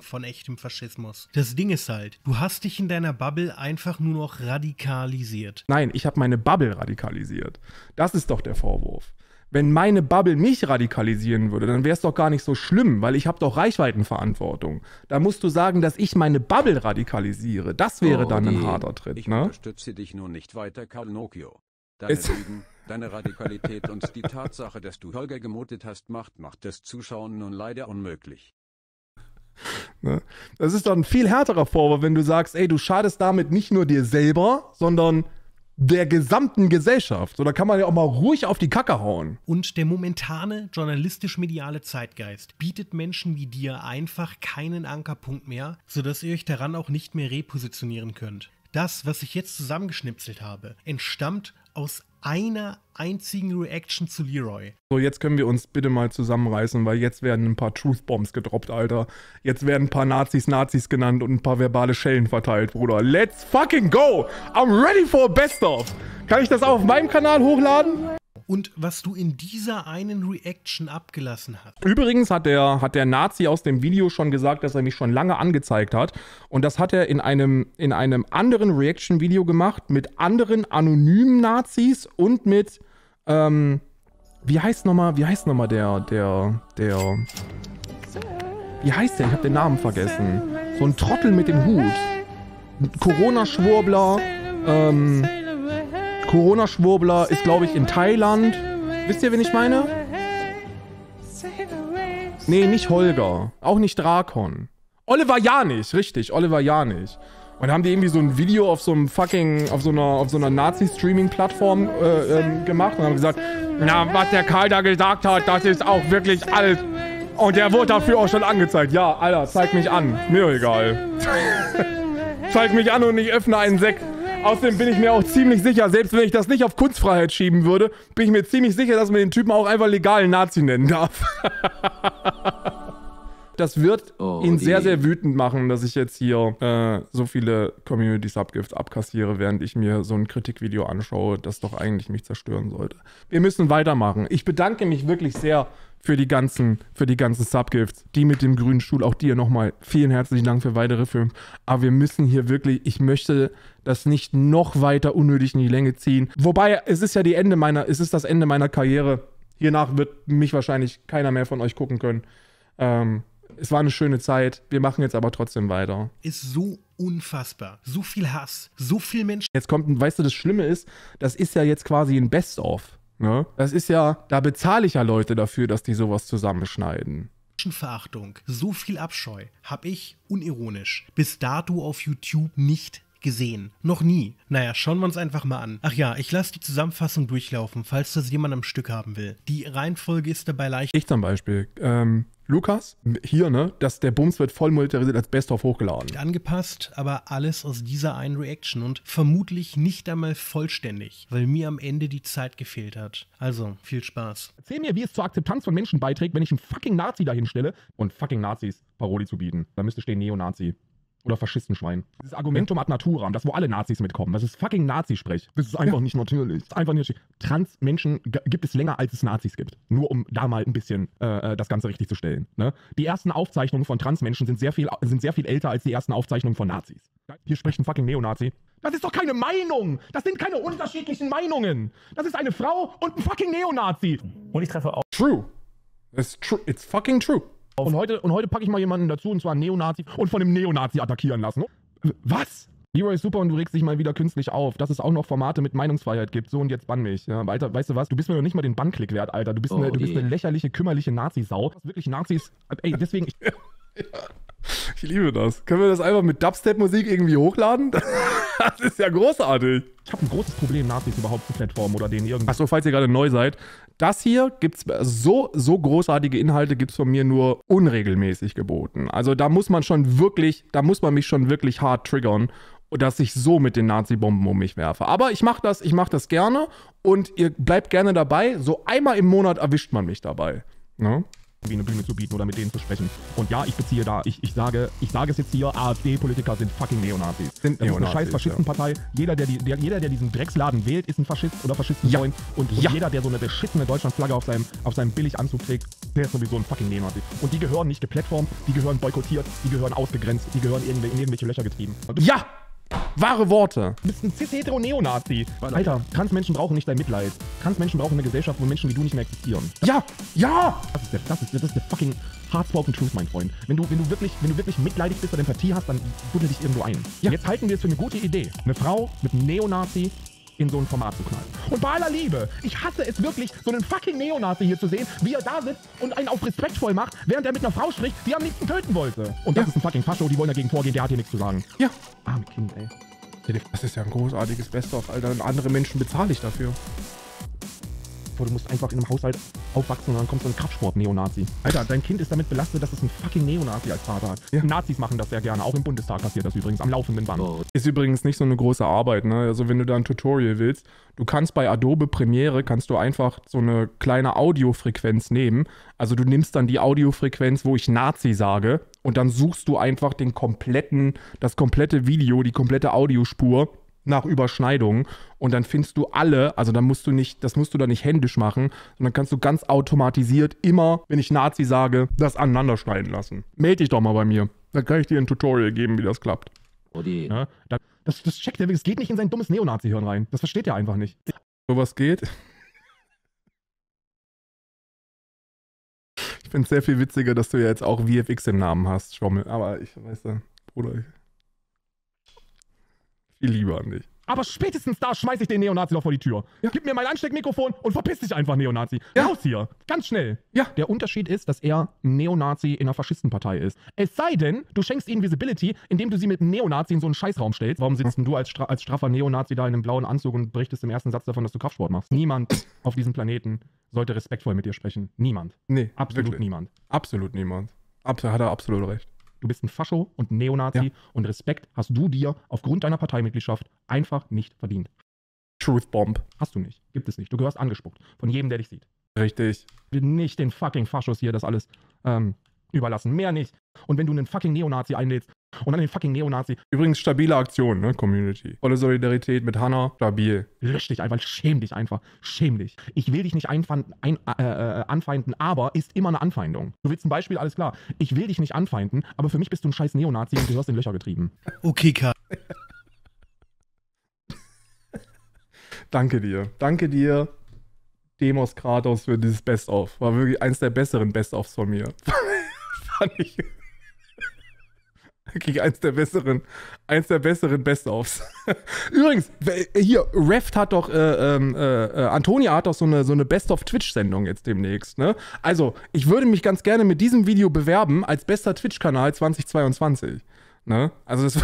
Von echtem Faschismus. Das Ding ist halt, du hast dich in deiner Bubble einfach nur noch radikalisiert. Nein, ich habe meine Bubble radikalisiert. Das ist doch der Vorwurf. Wenn meine Bubble mich radikalisieren würde, dann wäre es doch gar nicht so schlimm, weil ich habe doch Reichweitenverantwortung. Da musst du sagen, dass ich meine Bubble radikalisiere. Das wäre oh, dann ein harter Tritt, ich ne? Ich unterstütze dich nur nicht weiter, Karl Nokio. Deine Lügen, deine Radikalität und die Tatsache, dass du Holger gemutet hast, macht, macht das Zuschauen nun leider unmöglich. Ne? Das ist doch ein viel härterer Vorwurf, wenn du sagst, ey, du schadest damit nicht nur dir selber, sondern... der gesamten Gesellschaft. So, da kann man ja auch mal ruhig auf die Kacke hauen. Und der momentane journalistisch-mediale Zeitgeist bietet Menschen wie dir einfach keinen Ankerpunkt mehr, sodass ihr euch daran auch nicht mehr repositionieren könnt. Das, was ich jetzt zusammengeschnipselt habe, entstammt aus einer einzigen Reaction zu Leeroy. So, jetzt können wir uns bitte mal zusammenreißen, weil jetzt werden ein paar Truth-Bombs gedroppt, Alter. Jetzt werden ein paar Nazis Nazis genannt und ein paar verbale Schellen verteilt, Bruder. Let's fucking go! I'm ready for a best-of! Kann ich das auch auf meinem Kanal hochladen? Und was du in dieser einen Reaction abgelassen hast. Übrigens hat der, hat der Nazi aus dem Video schon gesagt, dass er mich schon lange angezeigt hat. Und das hat er in einem, in einem anderen Reaction-Video gemacht mit anderen anonymen Nazis und mit, ähm, wie heißt nochmal, wie heißt nochmal der, der, der, Wie heißt der? Ich habe den Namen vergessen. So ein Trottel mit dem Hut. Corona-Schwurbler. Ähm, Corona-Schwurbler ist, glaube ich, in Thailand. Wisst ihr, wen ich meine? Nee, nicht Holger. Auch nicht Drakon. Oliver Janich, richtig. Oliver Janich. Und haben die irgendwie so ein Video auf so einem fucking, auf so einer, auf so einer Nazi-Streaming-Plattform äh, ähm, gemacht und haben gesagt, na, was der Karl da gesagt hat, das ist auch wirklich alles. Und der wurde dafür auch schon angezeigt. Ja, Alter, zeig mich an. Mir egal. Zeig mich an und ich öffne einen Sekt. Außerdem bin ich mir auch ziemlich sicher, selbst wenn ich das nicht auf Kunstfreiheit schieben würde, bin ich mir ziemlich sicher, dass man den Typen auch einfach legalen Nazi nennen darf. Das wird oh, ihn sehr, sehr wütend machen, dass ich jetzt hier äh, so viele Community-Subgifts abkassiere, während ich mir so ein Kritikvideo anschaue, das doch eigentlich mich zerstören sollte. Wir müssen weitermachen. Ich bedanke mich wirklich sehr für die ganzen, für die ganzen Subgifts. Die mit dem grünen Stuhl, auch dir nochmal vielen herzlichen Dank für weitere Filme. Aber wir müssen hier wirklich, ich möchte das nicht noch weiter unnötig in die Länge ziehen. Wobei, es ist ja die Ende meiner, es ist das Ende meiner Karriere. Hiernach wird mich wahrscheinlich keiner mehr von euch gucken können. Ähm, Es war eine schöne Zeit, wir machen jetzt aber trotzdem weiter. Ist so unfassbar. So viel Hass, so viel Menschen. Jetzt kommt, weißt du, das Schlimme ist, das ist ja jetzt quasi ein Best-of. Ne? Das ist ja, da bezahle ich ja Leute dafür, dass die sowas zusammenschneiden. Menschenverachtung, so viel Abscheu habe ich, unironisch, bis dato auf YouTube nicht gesehen. Noch nie. Naja, schauen wir uns einfach mal an. Ach ja, ich lasse die Zusammenfassung durchlaufen, falls das jemand am Stück haben will. Die Reihenfolge ist dabei leicht. Ich zum Beispiel, ähm... Lukas, hier, ne, dass der Bums wird voll monetarisiert als Best-of hochgeladen. Angepasst, aber alles aus dieser einen Reaction und vermutlich nicht einmal vollständig, weil mir am Ende die Zeit gefehlt hat. Also, viel Spaß. Erzähl mir, wie es zur Akzeptanz von Menschen beiträgt, wenn ich einen fucking Nazi dahin stelle und fucking Nazis Paroli zu bieten. Da müsste stehen Neonazi. Oder Faschistenschwein. Dieses Argumentum ad naturam, das wo alle Nazis mitkommen. Das ist fucking Nazi-Sprech. Das ist einfach ja. nicht natürlich. Das ist einfach nicht. Trans-Menschen gibt es länger, als es Nazis gibt. Nur um da mal ein bisschen äh, das Ganze richtig zu stellen. Ne? Die ersten Aufzeichnungen von Trans-Menschen sind sehr viel, sind sehr viel älter als die ersten Aufzeichnungen von Nazis. Hier spricht ein fucking Neonazi. Das ist doch keine Meinung! Das sind keine unterschiedlichen Meinungen! Das ist eine Frau und ein fucking Neonazi! Und ich treffe auch... True. It's true. It's fucking true. Und heute, und heute packe ich mal jemanden dazu, und zwar einen Neonazi, und von dem Neonazi attackieren lassen. Was? Leeroy ist super und du regst dich mal wieder künstlich auf, dass es auch noch Formate mit Meinungsfreiheit gibt. So, und jetzt bann mich. Ja, weiter, weißt du was? Du bist mir noch nicht mal den Bannklick wert, Alter. Du bist, oh, eine, du bist eine lächerliche, kümmerliche Nazi-Sau. Wirklich Nazis. Ey, deswegen... Ich, ich liebe das. Können wir das einfach mit Dubstep-Musik irgendwie hochladen? Das ist ja großartig. Ich habe ein großes Problem, Nazis überhaupt zu Plattformen oder denen irgendwas. Achso, falls ihr gerade neu seid. Das hier gibt's, so, so großartige Inhalte gibt's von mir nur unregelmäßig geboten. Also da muss man schon wirklich, da muss man mich schon wirklich hart triggern, dass ich so mit den Nazi-Bomben um mich werfe. Aber ich mache das, ich mache das gerne und ihr bleibt gerne dabei. So einmal im Monat erwischt man mich dabei. Ne? Wie eine Bühne zu bieten oder mit denen zu sprechen. Und ja, ich beziehe da, ich, ich sage, ich sage es jetzt hier, AfD-Politiker sind fucking Neonazis. Sind das Neonazis, ist eine scheiß Faschistenpartei. Ja. Jeder, der, die, der, jeder, der diesen Drecksladen wählt, ist ein Faschist oder Faschistenfreund. Ja. Und, und ja. jeder, der so eine beschissene Deutschlandflagge auf seinem, auf seinem Billiganzug trägt, der ist sowieso ein fucking Neonazi. Und die gehören nicht geplättformt, die gehören boykottiert, die gehören ausgegrenzt, die gehören in irgendwelche, in irgendwelche Löcher getrieben. Ja! Wahre Worte. Du bist ein cis-hetero-Neonazi. Alter, Transmenschen brauchen nicht dein Mitleid. Transmenschen brauchen eine Gesellschaft, wo Menschen wie du nicht mehr existieren. Ja! Ja! Das ist der, das ist, das ist der fucking hardspoken Truth, mein Freund. Wenn du, wenn du wirklich, wenn du wirklich mitleidig bist oder Empathie hast, dann buddel dich irgendwo ein. Ja. Jetzt halten wir es für eine gute Idee, eine Frau mit einem Neonazi in so ein Format zu knallen. Und bei aller Liebe, ich hasse es wirklich, so einen fucking Neonazi hier zu sehen, wie er da sitzt und einen auf respektvoll macht, während er mit einer Frau spricht, die am liebsten töten wollte. Und das ja. ist ein fucking Fascho, die wollen dagegen vorgehen, der hat hier nichts zu sagen. Ja. Arme Kind, ey. Das ist ja ein großartiges Best-of, Alter. Und andere Menschen bezahle ich dafür. Du musst einfach in einem Haushalt aufwachsen und dann kommt so ein Kraftsport-Neonazi. Alter, dein Kind ist damit belastet, dass es ein fucking Neonazi als Vater hat. Ja. Nazis machen das sehr gerne. Auch im Bundestag passiert das übrigens am laufenden Band. Oh. Ist übrigens nicht so eine große Arbeit, ne? Also wenn du da ein Tutorial willst, du kannst bei Adobe Premiere, kannst du einfach so eine kleine Audiofrequenz nehmen. Also du nimmst dann die Audiofrequenz, wo ich Nazi sage und dann suchst du einfach den kompletten, das komplette Video, die komplette Audiospur nach Überschneidungen und dann findest du alle, also dann musst du nicht, das musst du dann nicht händisch machen, sondern kannst du ganz automatisiert immer, wenn ich Nazi sage, das aneinander schneiden lassen. Melde dich doch mal bei mir, dann kann ich dir ein Tutorial geben, wie das klappt. Oh die. Ja, das, das checkt er, es geht nicht in sein dummes Neonazi-Hirn rein, das versteht er einfach nicht. So was geht. Ich finde es sehr viel witziger, dass du ja jetzt auch V F X im Namen hast, Schommel. Aber ich weiß ja, Bruder, viel lieber an dich. Aber spätestens da schmeiß ich den Neonazi noch vor die Tür. Ja. Gib mir mein Ansteckmikrofon und verpiss dich einfach, Neonazi. Ja. Raus hier. Ganz schnell. Ja. Der Unterschied ist, dass er Neonazi in einer Faschistenpartei ist. Es sei denn, du schenkst ihnen Visibility, indem du sie mit einem Neonazi in so einen Scheißraum stellst. Warum sitzt hm. du als, stra als straffer Neonazi da in einem blauen Anzug und berichtest im ersten Satz davon, dass du Kraftsport machst? Niemand auf diesem Planeten sollte respektvoll mit dir sprechen. Niemand. Nee. Absolut wirklich. niemand. Absolut niemand. Abs hat er absolut recht. Du bist ein Fascho und ein Neonazi, ja, und Respekt hast du dir aufgrund deiner Parteimitgliedschaft einfach nicht verdient. Truth Bomb. Hast du nicht. Gibt es nicht. Du gehörst angespuckt. Von jedem, der dich sieht. Richtig. Nicht den fucking Faschos hier das alles ähm, überlassen. Mehr nicht. Und wenn du einen fucking Neonazi einlädst und dann den fucking Neonazi... Übrigens stabile Aktion, ne? Community. Volle Solidarität mit Hannah. Stabil. Richtig, einfach. Schäm dich einfach. Schäm dich. Ich will dich nicht einfeinden, ein, äh, äh, anfeinden, aber ist immer eine Anfeindung. Du willst ein Beispiel? Alles klar. Ich will dich nicht anfeinden, aber für mich bist du ein scheiß Neonazi und gehörst in Löcher getrieben. Okay, Karl. Danke dir. Danke dir, Demos Kratos, für dieses Best-of. War wirklich eins der besseren Best-ofs von mir. Fand ich... Krieg eins der besseren, eins der besseren Best-ofs. Übrigens, hier, Reft hat doch, äh, äh, äh, Antonia hat doch so eine, so eine Best-of-Twitch-Sendung jetzt demnächst, ne? Also, ich würde mich ganz gerne mit diesem Video bewerben als bester Twitch-Kanal zweitausendzweiundzwanzig, ne? Also, das...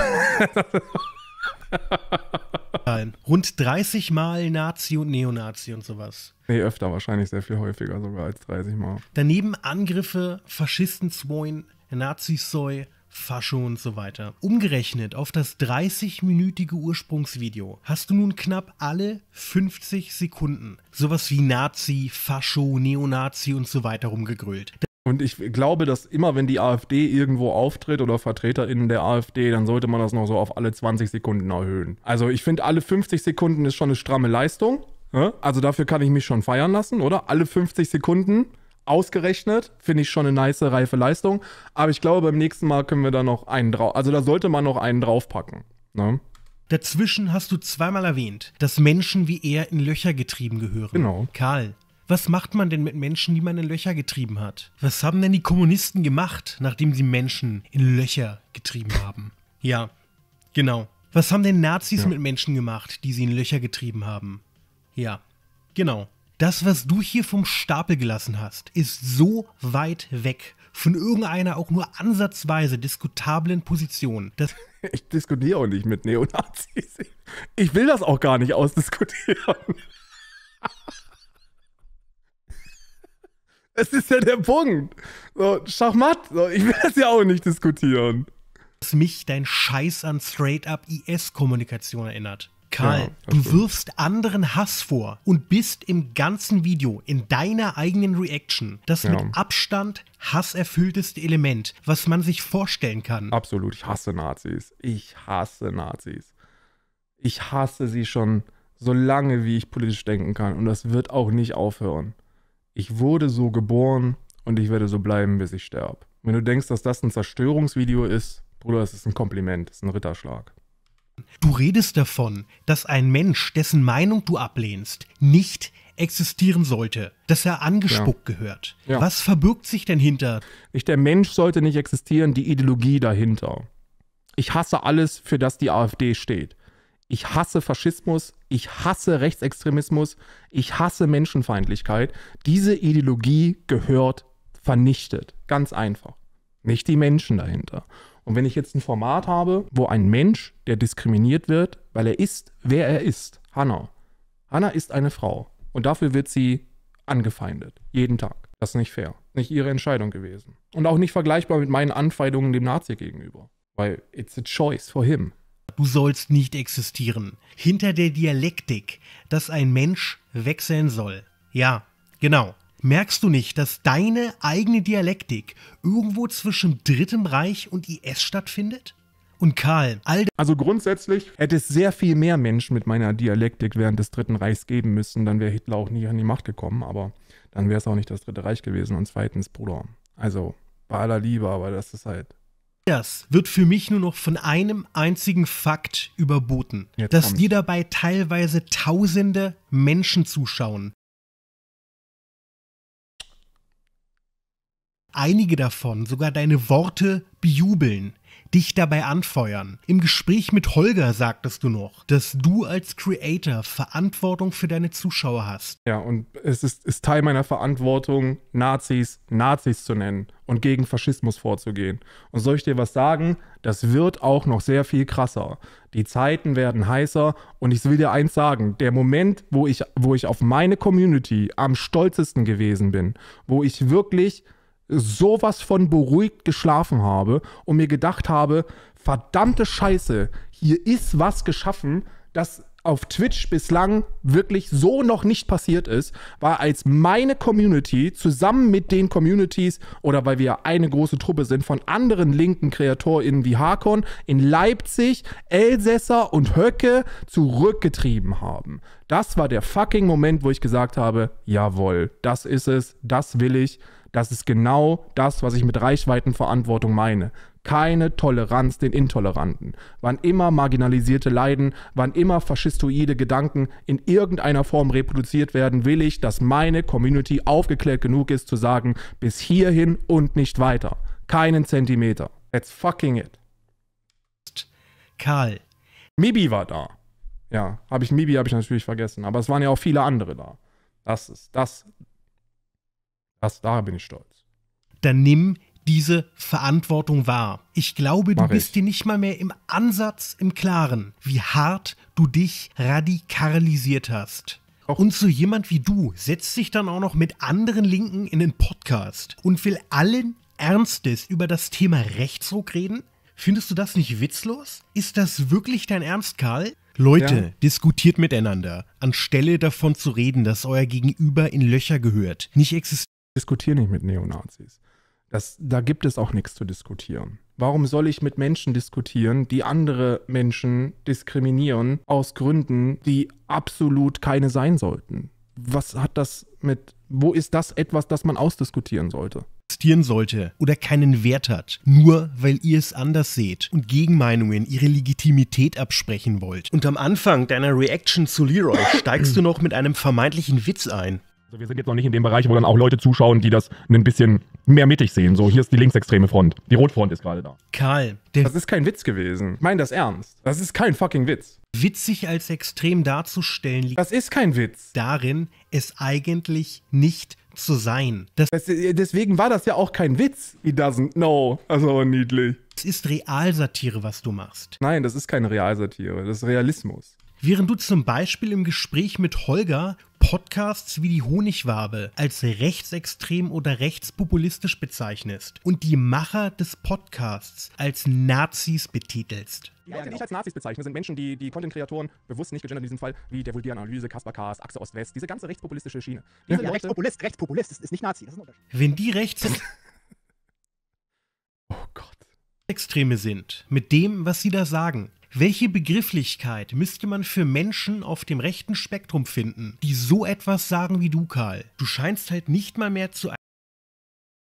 Rund dreißig Mal Nazi und Neonazi und sowas. Nee, öfter, wahrscheinlich sehr viel häufiger sogar als dreißig Mal. Daneben Angriffe, Faschisten-Zwoin, Nazi-Soi, Fascho und so weiter. Umgerechnet auf das dreißig-minütige Ursprungsvideo hast du nun knapp alle fünfzig Sekunden sowas wie Nazi, Fascho, Neonazi und so weiter rumgegrölt. Und ich glaube, dass immer, wenn die AfD irgendwo auftritt oder VertreterInnen der AfD, dann sollte man das noch so auf alle zwanzig Sekunden erhöhen. Also ich finde, alle fünfzig Sekunden ist schon eine stramme Leistung. Also dafür kann ich mich schon feiern lassen, oder? Alle fünfzig Sekunden... Ausgerechnet, finde ich schon eine nice, reife Leistung. Aber ich glaube, beim nächsten Mal können wir da noch einen drauf... Also da sollte man noch einen draufpacken. Ne? Dazwischen hast du zweimal erwähnt, dass Menschen wie er in Löcher getrieben gehören. Genau. Karl, was macht man denn mit Menschen, die man in Löcher getrieben hat? Was haben denn die Kommunisten gemacht, nachdem sie Menschen in Löcher getrieben haben? Ja, genau. Was haben denn Nazis ja. mit Menschen gemacht, die sie in Löcher getrieben haben? Ja, genau. Das, was du hier vom Stapel gelassen hast, ist so weit weg von irgendeiner auch nur ansatzweise diskutablen Position. Dass ich diskutiere auch nicht mit Neonazis. Ich will das auch gar nicht ausdiskutieren. Es ist ja der Punkt. So, Schachmatt, so, ich will das ja auch nicht diskutieren. Dass mich dein Scheiß an straight-up I S-Kommunikation erinnert. Karl, ja, du wirfst anderen Hass vor und bist im ganzen Video, in deiner eigenen Reaction, das ja. mit Abstand hasserfüllteste Element, was man sich vorstellen kann. Absolut, ich hasse Nazis. Ich hasse Nazis. Ich hasse sie schon so lange, wie ich politisch denken kann. Und das wird auch nicht aufhören. Ich wurde so geboren und ich werde so bleiben, bis ich sterbe. Wenn du denkst, dass das ein Zerstörungsvideo ist, Bruder, das ist ein Kompliment, das ist ein Ritterschlag. Du redest davon, dass ein Mensch, dessen Meinung du ablehnst, nicht existieren sollte, dass er angespuckt ja. gehört. Ja. Was verbirgt sich denn hinter? Nicht der Mensch sollte nicht existieren, die Ideologie dahinter. Ich hasse alles, für das die AfD steht. Ich hasse Faschismus, ich hasse Rechtsextremismus, ich hasse Menschenfeindlichkeit. Diese Ideologie gehört vernichtet. Ganz einfach. Nicht die Menschen dahinter. Und wenn ich jetzt ein Format habe, wo ein Mensch, der diskriminiert wird, weil er ist, wer er ist. Hannah. Hannah ist eine Frau. Und dafür wird sie angefeindet. Jeden Tag. Das ist nicht fair. Nicht ihre Entscheidung gewesen. Und auch nicht vergleichbar mit meinen Anfeindungen dem Nazi gegenüber. Weil it's a choice for him. Du sollst nicht existieren. Hinter der Dialektik, dass ein Mensch wechseln soll. Ja, genau. Merkst du nicht, dass deine eigene Dialektik irgendwo zwischen Drittem Reich und I S stattfindet? Und Karl, all Also grundsätzlich hätte es sehr viel mehr Menschen mit meiner Dialektik während des Dritten Reichs geben müssen, dann wäre Hitler auch nie an die Macht gekommen, aber dann wäre es auch nicht das Dritte Reich gewesen. Und zweitens, Bruder, also bei aller Liebe, aber das ist halt... Das wird für mich nur noch von einem einzigen Fakt überboten, Jetzt dass kommt's. dir dabei teilweise tausende Menschen zuschauen. Einige davon sogar deine Worte bejubeln, dich dabei anfeuern. Im Gespräch mit Holger sagtest du noch, dass du als Creator Verantwortung für deine Zuschauer hast. Ja, und es ist, ist Teil meiner Verantwortung, Nazis Nazis zu nennen und gegen Faschismus vorzugehen. Und soll ich dir was sagen? Das wird auch noch sehr viel krasser. Die Zeiten werden heißer und ich will dir eins sagen, der Moment, wo ich, wo ich auf meine Community am stolzesten gewesen bin, wo ich wirklich sowas von beruhigt geschlafen habe und mir gedacht habe, verdammte Scheiße, hier ist was geschaffen, das auf Twitch bislang wirklich so noch nicht passiert ist, war, als meine Community zusammen mit den Communities oder weil wir eine große Truppe sind von anderen linken KreatorInnen wie Harkon in Leipzig, Elsässer und Höcke zurückgetrieben haben. Das war der fucking Moment, wo ich gesagt habe, jawohl, das ist es, das will ich. Das ist genau das, was ich mit Reichweitenverantwortung meine. Keine Toleranz den Intoleranten. Wann immer marginalisierte Leiden, wann immer faschistoide Gedanken in irgendeiner Form reproduziert werden, will ich, dass meine Community aufgeklärt genug ist, zu sagen, bis hierhin und nicht weiter. Keinen Zentimeter. That's fucking it. Karl. Mibi war da. Ja, habe ich Mibi habe ich natürlich vergessen, aber es waren ja auch viele andere da. Das ist das... Das, da bin ich stolz. Dann nimm diese Verantwortung wahr. Ich glaube, du bist dir nicht mal mehr im Ansatz im Klaren, wie hart du dich radikalisiert hast. Och. Und so jemand wie du setzt sich dann auch noch mit anderen Linken in den Podcast und will allen Ernstes über das Thema Rechtsruck reden? Findest du das nicht witzlos? Ist das wirklich dein Ernst, Karl? Leute, ja. Diskutiert miteinander, anstelle davon zu reden, dass euer Gegenüber in Löcher gehört, nicht existiert. Diskutiere nicht mit Neonazis. Das, da gibt es auch nichts zu diskutieren. Warum soll ich mit Menschen diskutieren, die andere Menschen diskriminieren, aus Gründen, die absolut keine sein sollten? Was hat das mit, wo ist das etwas, das man ausdiskutieren sollte? Existieren sollte oder keinen Wert hat, nur weil ihr es anders seht und Gegenmeinungen ihre Legitimität absprechen wollt. Und am Anfang deiner Reaction zu Leeroy steigst du noch mit einem vermeintlichen Witz ein. Also wir sind jetzt noch nicht in dem Bereich, wo dann auch Leute zuschauen, die das ein bisschen mehr mittig sehen. So, hier ist die linksextreme Front. Die Rotfront ist gerade da. Karl, der... Das ist kein Witz gewesen. Ich meine das ernst. Das ist kein fucking Witz. Witzig als extrem darzustellen liegt... Das ist kein Witz. ...darin, es eigentlich nicht zu sein. Das das, deswegen war das ja auch kein Witz. He doesn't know. Also niedlich. Es ist Realsatire, was du machst. Nein, das ist keine Realsatire. Das ist Realismus. Während du zum Beispiel im Gespräch mit Holger Podcasts wie die Honigwabe als rechtsextrem oder rechtspopulistisch bezeichnest und die Macher des Podcasts als Nazis betitelst. Die Leute, die ich als Nazis bezeichne, sind Menschen, die die Content-Kreatoren bewusst nicht gegendert in diesem Fall, wie der Vulgäranalyse, Kaspar Kars, Axe Ost-West, diese ganze rechtspopulistische Schiene. Diese ja, Leute, Rechtspopulist, Rechtspopulist ist, ist nicht Nazi, das ist ein Unterschied. Wenn die rechts... Oh Gott. ...extreme sind, mit dem, was sie da sagen... Welche Begrifflichkeit müsste man für Menschen auf dem rechten Spektrum finden, die so etwas sagen wie du, Karl? Du scheinst halt nicht mal mehr zu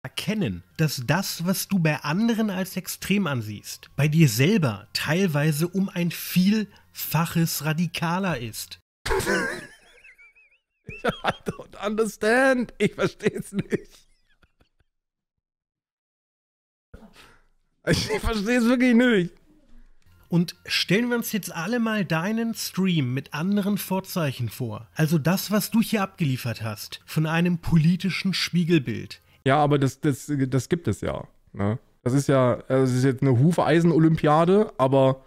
erkennen, dass das, was du bei anderen als extrem ansiehst, bei dir selber teilweise um ein Vielfaches radikaler ist. I don't understand. Ich verstehe es nicht. Ich verstehe es wirklich nicht. Und stellen wir uns jetzt alle mal deinen Stream mit anderen Vorzeichen vor. Also das, was du hier abgeliefert hast, von einem politischen Spiegelbild. Ja, aber das, das, das gibt es ja. Ne? Das ist ja, das ist jetzt eine Hufeisen-Olympiade, aber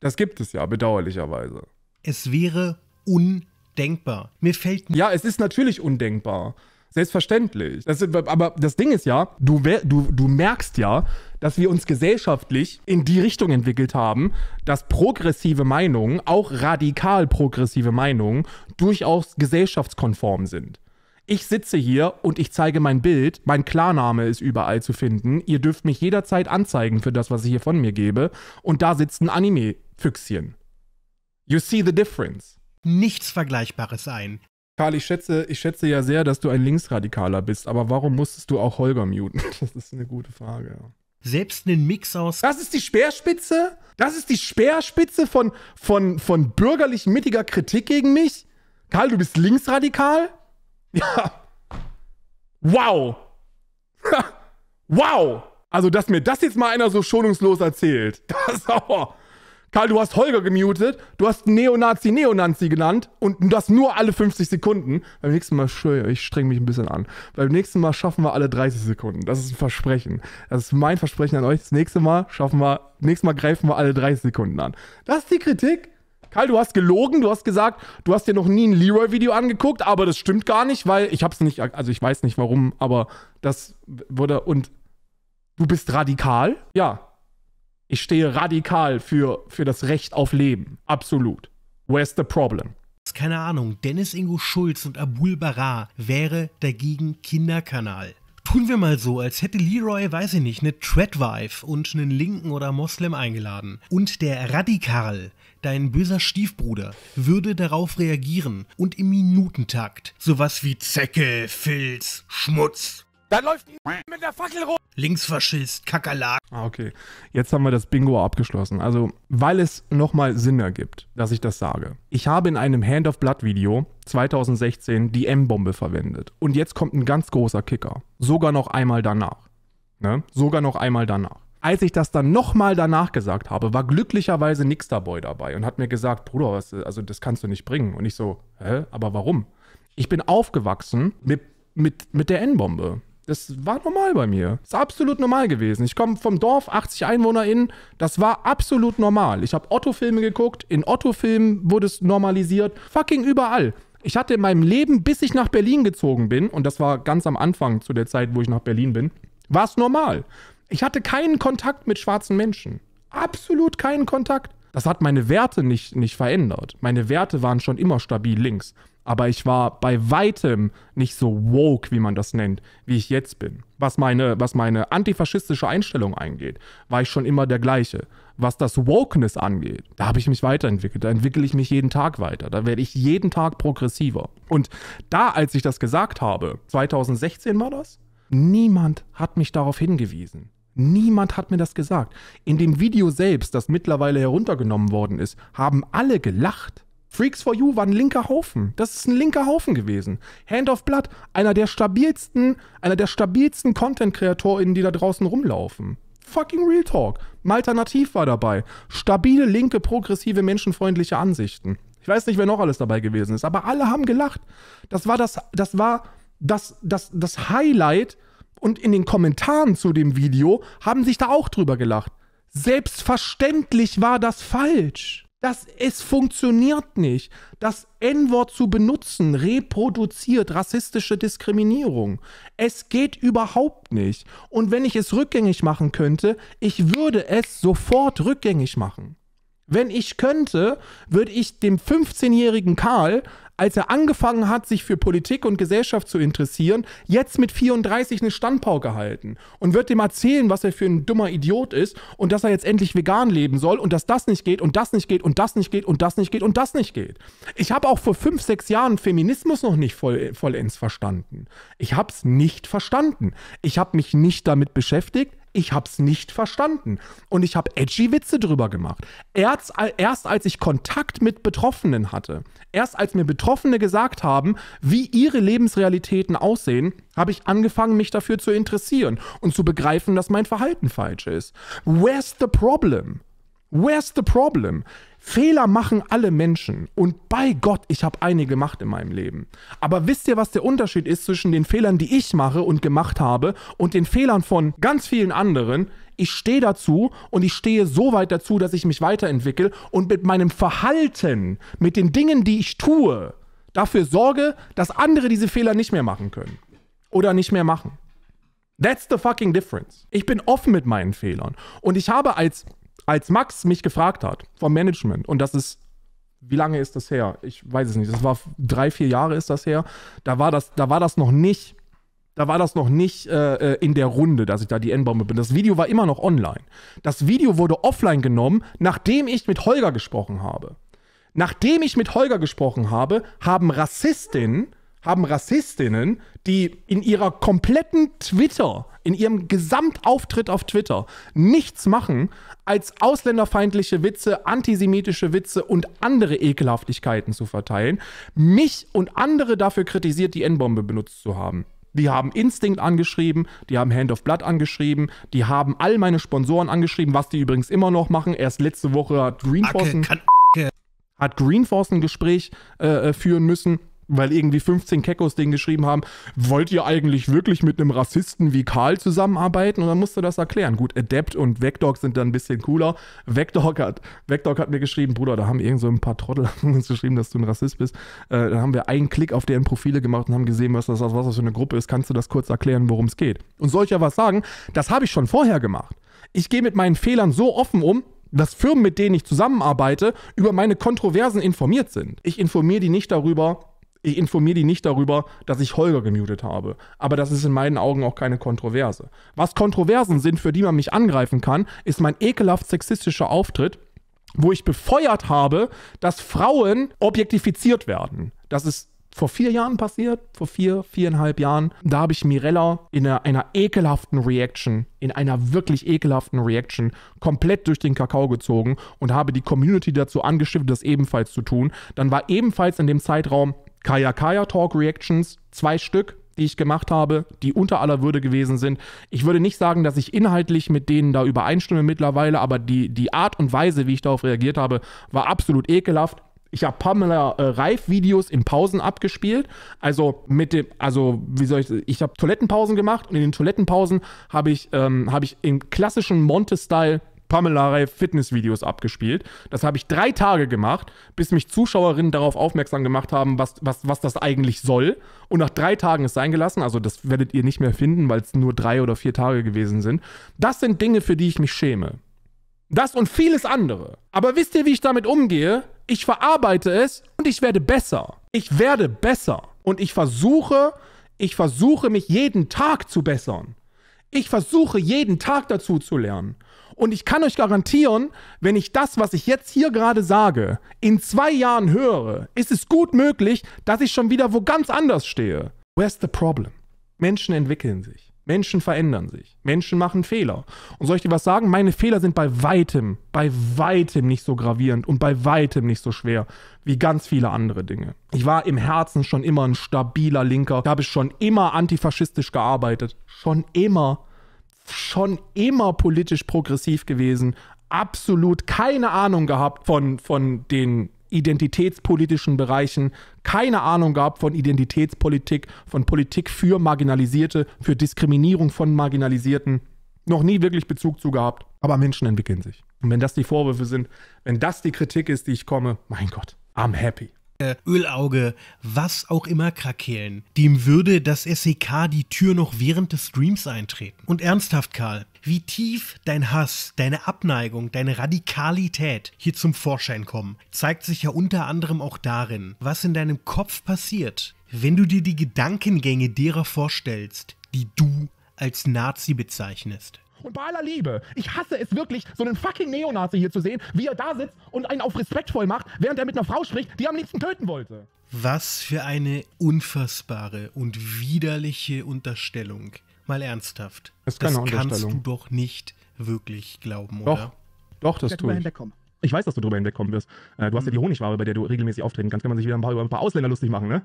das gibt es ja, bedauerlicherweise. Es wäre undenkbar. Mir fällt... Ja, es ist natürlich undenkbar. Selbstverständlich. Das, aber das Ding ist ja, du, du, du merkst ja, dass wir uns gesellschaftlich in die Richtung entwickelt haben, dass progressive Meinungen, auch radikal progressive Meinungen, durchaus gesellschaftskonform sind. Ich sitze hier und ich zeige mein Bild, mein Klarname ist überall zu finden, ihr dürft mich jederzeit anzeigen für das, was ich hier von mir gebe, und da sitzt ein Anime-Füchschen. You see the difference. Nichts Vergleichbares ein. Karl, ich schätze, ich schätze ja sehr, dass du ein Linksradikaler bist, aber warum musstest du auch Holger muten? Das ist eine gute Frage, ja. Selbst einen Mix aus... Das ist die Speerspitze? Das ist die Speerspitze von, von, von bürgerlich-mittiger Kritik gegen mich? Karl, du bist linksradikal? Ja. Wow. Wow! Also, dass mir das jetzt mal einer so schonungslos erzählt. Das sauer. Karl, du hast Holger gemutet, du hast Neonazi Neonazi genannt und das nur alle fünfzig Sekunden. Beim nächsten Mal, ich streng mich ein bisschen an. Beim nächsten Mal schaffen wir alle dreißig Sekunden. Das ist ein Versprechen. Das ist mein Versprechen an euch. Das nächste Mal schaffen wir, nächstes Mal greifen wir alle dreißig Sekunden an. Das ist die Kritik. Karl, du hast gelogen, du hast gesagt, du hast dir noch nie ein Leeroy-Video angeguckt, aber das stimmt gar nicht, weil ich hab's nicht, also ich weiß nicht warum, aber das wurde, und du bist radikal? Ja. Ich stehe radikal für, für das Recht auf Leben. Absolut. Where's the problem? Keine Ahnung, Dennis Ingo Schulz und Abul Barar wäre dagegen Kinderkanal. Tun wir mal so, als hätte Leeroy, weiß ich nicht, eine Tradwife und einen Linken oder Moslem eingeladen. Und der Radikal, dein böser Stiefbruder, würde darauf reagieren und im Minutentakt sowas wie Zecke, Filz, Schmutz. Da läuft mit der Fackel rum. Linksfaschist, Kakerlak. Ah, okay. Jetzt haben wir das Bingo abgeschlossen. Also, weil es nochmal Sinn ergibt, dass ich das sage. Ich habe in einem Hand of Blood Video zweitausendsechzehn die M-Bombe verwendet. Und jetzt kommt ein ganz großer Kicker. Sogar noch einmal danach. Ne? Sogar noch einmal danach. Als ich das dann nochmal danach gesagt habe, war glücklicherweise Nixterboy dabei und hat mir gesagt, Bruder, was, also das kannst du nicht bringen. Und ich so, hä? Aber warum? Ich bin aufgewachsen mit, mit, mit der N-Bombe. Das war normal bei mir. Das ist absolut normal gewesen. Ich komme vom Dorf, achtzig EinwohnerInnen. Das war absolut normal. Ich habe Otto-Filme geguckt. In Otto-Filmen wurde es normalisiert. Fucking überall. Ich hatte in meinem Leben, bis ich nach Berlin gezogen bin, und das war ganz am Anfang zu der Zeit, wo ich nach Berlin bin, war es normal. Ich hatte keinen Kontakt mit schwarzen Menschen. Absolut keinen Kontakt. Das hat meine Werte nicht, nicht verändert. Meine Werte waren schon immer stabil links. Aber ich war bei weitem nicht so woke, wie man das nennt, wie ich jetzt bin. Was meine, was meine antifaschistische Einstellung eingeht, war ich schon immer der gleiche. Was das Wokeness angeht, da habe ich mich weiterentwickelt. Da entwickle ich mich jeden Tag weiter. Da werde ich jeden Tag progressiver. Und da, als ich das gesagt habe, zweitausendsechzehn war das, niemand hat mich darauf hingewiesen. Niemand hat mir das gesagt. In dem Video selbst, das mittlerweile heruntergenommen worden ist, haben alle gelacht. Freaks for You war ein linker Haufen. Das ist ein linker Haufen gewesen. Hand of Blood, einer der stabilsten, einer der stabilsten Content-KreatorInnen, die da draußen rumlaufen. Fucking Real Talk. Malternativ war dabei. Stabile, linke, progressive, menschenfreundliche Ansichten. Ich weiß nicht, wer noch alles dabei gewesen ist, aber alle haben gelacht. Das war das, das war das, das, das Highlight, und in den Kommentaren zu dem Video haben sich da auch drüber gelacht. Selbstverständlich war das falsch. Das, es funktioniert nicht. Das N-Wort zu benutzen, reproduziert rassistische Diskriminierung. Es geht überhaupt nicht. Und wenn ich es rückgängig machen könnte, ich würde es sofort rückgängig machen. Wenn ich könnte, würde ich dem fünfzehnjährigen Karl, als er angefangen hat, sich für Politik und Gesellschaft zu interessieren, jetzt mit vierunddreißig eine Standpauke halten und wird dem erzählen, was er für ein dummer Idiot ist und dass er jetzt endlich vegan leben soll und dass das nicht geht und das nicht geht und das nicht geht und das nicht geht und das nicht geht. Ich habe auch vor fünf, sechs Jahren Feminismus noch nicht voll, vollends verstanden. Ich habe es nicht verstanden. Ich habe mich nicht damit beschäftigt. Ich habe es nicht verstanden. Und ich habe edgy Witze drüber gemacht. Erst, erst als ich Kontakt mit Betroffenen hatte, erst als mir Betroffene gesagt haben, wie ihre Lebensrealitäten aussehen, habe ich angefangen, mich dafür zu interessieren und zu begreifen, dass mein Verhalten falsch ist. Where's the problem? Where's the problem? Fehler machen alle Menschen. Und bei Gott, ich habe einige gemacht in meinem Leben. Aber wisst ihr, was der Unterschied ist zwischen den Fehlern, die ich mache und gemacht habe, und den Fehlern von ganz vielen anderen? Ich stehe dazu, und ich stehe so weit dazu, dass ich mich weiterentwickle und mit meinem Verhalten, mit den Dingen, die ich tue, dafür sorge, dass andere diese Fehler nicht mehr machen können. Oder nicht mehr machen. That's the fucking difference. Ich bin offen mit meinen Fehlern. Und ich habe als... Als Max mich gefragt hat vom Management, und das ist, wie lange ist das her? Ich weiß es nicht, das war drei, vier Jahre ist das her. Da war das, da war das noch nicht, da war das noch nicht äh, in der Runde, dass ich da die N-Bombe bin. Das Video war immer noch online. Das Video wurde offline genommen, nachdem ich mit Holger gesprochen habe. Nachdem ich mit Holger gesprochen habe, haben Rassistinnen, haben Rassistinnen, die in ihrer kompletten Twitter, in ihrem Gesamtauftritt auf Twitter nichts machen, als ausländerfeindliche Witze, antisemitische Witze und andere Ekelhaftigkeiten zu verteilen, mich und andere dafür kritisiert, die N-Bombe benutzt zu haben. Die haben Instinct angeschrieben, die haben Hand of Blood angeschrieben, die haben all meine Sponsoren angeschrieben, was die übrigens immer noch machen. Erst letzte Woche hat Greenforce hat Greenforce ein Gespräch äh, führen müssen, weil irgendwie fünfzehn Keckos denen geschrieben haben, wollt ihr eigentlich wirklich mit einem Rassisten wie Karl zusammenarbeiten? Und dann musst du das erklären. Gut, Adept und VagDog sind dann ein bisschen cooler. VagDog hat, VagDog hat mir geschrieben, Bruder, da haben irgend so ein paar Trottel uns geschrieben, dass du ein Rassist bist. Äh, da haben wir einen Klick auf deren Profile gemacht und haben gesehen, was das, was das für eine Gruppe ist. Kannst du das kurz erklären, worum es geht? Und soll ich ja was sagen? Das habe ich schon vorher gemacht. Ich gehe mit meinen Fehlern so offen um, dass Firmen, mit denen ich zusammenarbeite, über meine Kontroversen informiert sind. Ich informiere die nicht darüber, Ich informiere die nicht darüber, dass ich Holger gemutet habe. Aber das ist in meinen Augen auch keine Kontroverse. Was Kontroversen sind, für die man mich angreifen kann, ist mein ekelhaft sexistischer Auftritt, wo ich befeuert habe, dass Frauen objektifiziert werden. Das ist vor vier Jahren passiert, vor vier, viereinhalb Jahren. Da habe ich Mirella in einer, einer ekelhaften Reaction, in einer wirklich ekelhaften Reaction, komplett durch den Kakao gezogen und habe die Community dazu angestiftet, das ebenfalls zu tun. Dann war ebenfalls in dem Zeitraum Kaya Kaya Talk Reactions, zwei Stück, die ich gemacht habe, die unter aller Würde gewesen sind. Ich würde nicht sagen, dass ich inhaltlich mit denen da übereinstimme mittlerweile, aber die, die Art und Weise, wie ich darauf reagiert habe, war absolut ekelhaft. Ich habe Pamela äh, Reif-Videos in Pausen abgespielt, also mit dem, also wie soll ich, ich habe Toilettenpausen gemacht und in den Toilettenpausen habe ich, ähm, habe ich im klassischen Monte-Style Pamela Reif Fitnessvideos abgespielt. Das habe ich drei Tage gemacht, bis mich Zuschauerinnen darauf aufmerksam gemacht haben, was, was, was das eigentlich soll. Und nach drei Tagen ist es sein gelassen. Also das werdet ihr nicht mehr finden, weil es nur drei oder vier Tage gewesen sind. Das sind Dinge, für die ich mich schäme. Das und vieles andere. Aber wisst ihr, wie ich damit umgehe? Ich verarbeite es und ich werde besser. Ich werde besser. Und ich versuche, ich versuche mich jeden Tag zu bessern. Ich versuche jeden Tag dazu zu lernen. Und ich kann euch garantieren, wenn ich das, was ich jetzt hier gerade sage, in zwei Jahren höre, ist es gut möglich, dass ich schon wieder wo ganz anders stehe. Where's the problem? Menschen entwickeln sich. Menschen verändern sich. Menschen machen Fehler. Und soll ich dir was sagen? Meine Fehler sind bei weitem, bei weitem nicht so gravierend und bei weitem nicht so schwer wie ganz viele andere Dinge. Ich war im Herzen schon immer ein stabiler Linker. Da habe ich schon immer antifaschistisch gearbeitet. Schon immer. Schon immer politisch progressiv gewesen, absolut keine Ahnung gehabt von, von den identitätspolitischen Bereichen, keine Ahnung gehabt von Identitätspolitik, von Politik für Marginalisierte, für Diskriminierung von Marginalisierten, noch nie wirklich Bezug zu gehabt. Aber Menschen entwickeln sich. Und wenn das die Vorwürfe sind, wenn das die Kritik ist, die ich komme, mein Gott, I'm happy. Ölauge, was auch immer krakeelen, dem würde das S E K die Tür noch während des Streams eintreten. Und ernsthaft, Karl, wie tief dein Hass, deine Abneigung, deine Radikalität hier zum Vorschein kommen, zeigt sich ja unter anderem auch darin, was in deinem Kopf passiert, wenn du dir die Gedankengänge derer vorstellst, die du als Nazi bezeichnest. Und bei aller Liebe, ich hasse es wirklich, so einen fucking Neonazi hier zu sehen, wie er da sitzt und einen auf respektvoll macht, während er mit einer Frau spricht, die er am liebsten töten wollte. Was für eine unfassbare und widerliche Unterstellung. Mal ernsthaft. Das, das kannst du doch nicht wirklich glauben, doch, oder? Doch, das tue ich. Ich weiß, dass du drüber hinwegkommen wirst. Äh, du hast mhm. ja die Honigwabe, bei der du regelmäßig auftreten kannst. Kann man sich wieder ein paar, über ein paar Ausländer lustig machen, ne?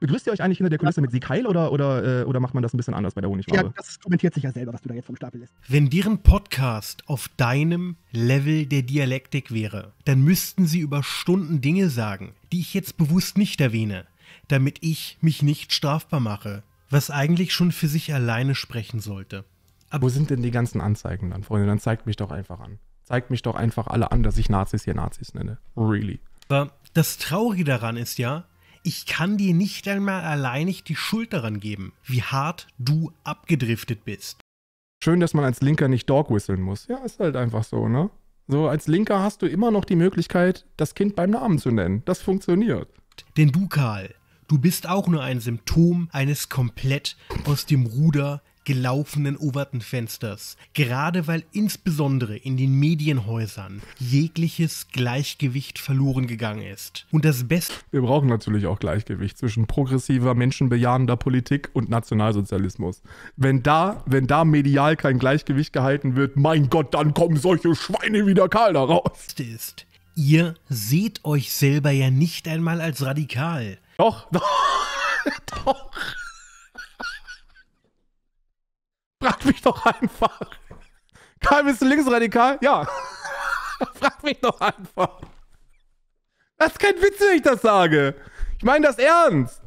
Begrüßt ihr euch eigentlich hinter der Kulisse mit Sieg Heil oder, oder, äh, oder macht man das ein bisschen anders bei der Honigwabe? Ja, das kommentiert sich ja selber, was du da jetzt vom Stapel lässt. Wenn deren Podcast auf deinem Level der Dialektik wäre, dann müssten sie über Stunden Dinge sagen, die ich jetzt bewusst nicht erwähne, damit ich mich nicht strafbar mache, was eigentlich schon für sich alleine sprechen sollte. Aber wo sind denn die ganzen Anzeigen dann, Freunde? Dann zeigt mich doch einfach an. Zeigt mich doch einfach alle an, dass ich Nazis hier Nazis nenne. Really. Aber das Traurige daran ist ja, ich kann dir nicht einmal alleinig die Schuld daran geben, wie hart du abgedriftet bist. Schön, dass man als Linker nicht Dog whistlen muss. Ja, ist halt einfach so, ne? So, als Linker hast du immer noch die Möglichkeit, das Kind beim Namen zu nennen. Das funktioniert. Denn du, Karl, du bist auch nur ein Symptom eines komplett aus dem Ruder gelaufenen oberten Fensters, gerade weil insbesondere in den Medienhäusern jegliches Gleichgewicht verloren gegangen ist. Und das Beste... Wir brauchen natürlich auch Gleichgewicht zwischen progressiver, menschenbejahender Politik und Nationalsozialismus. Wenn da, wenn da medial kein Gleichgewicht gehalten wird, mein Gott, dann kommen solche Schweine wie der Karl da raus. Ist, ihr seht euch selber ja nicht einmal als radikal. Doch, doch, doch. frag mich doch einfach. Karl, bist du linksradikal? Ja. Frag mich doch einfach. Das ist kein Witz, wenn ich das sage. Ich meine das ernst.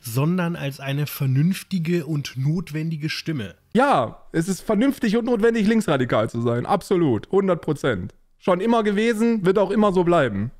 Sondern als eine vernünftige und notwendige Stimme. Ja, es ist vernünftig und notwendig, linksradikal zu sein. Absolut. hundert Prozent. Schon immer gewesen, wird auch immer so bleiben.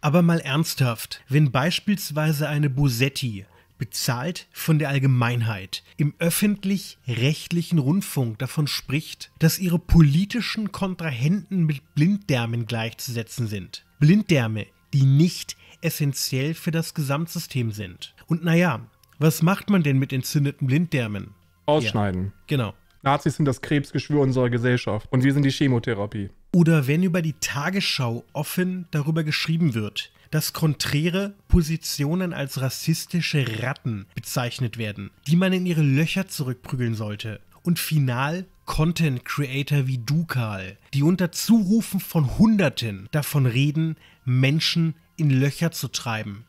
Aber mal ernsthaft, wenn beispielsweise eine Bosetti, bezahlt von der Allgemeinheit, im öffentlich-rechtlichen Rundfunk davon spricht, dass ihre politischen Kontrahenten mit Blinddärmen gleichzusetzen sind. Blinddärme, die nicht essentiell für das Gesamtsystem sind. Und naja, was macht man denn mit entzündeten Blinddärmen? Ausschneiden. Ja, genau. Nazis sind das Krebsgeschwür unserer Gesellschaft und wir sind die Chemotherapie. Oder wenn über die Tagesschau offen darüber geschrieben wird, dass konträre Positionen als rassistische Ratten bezeichnet werden, die man in ihre Löcher zurückprügeln sollte. Und final Content-Creator wie du, Karl, die unter Zurufen von Hunderten davon reden, Menschen in Löcher zu treiben.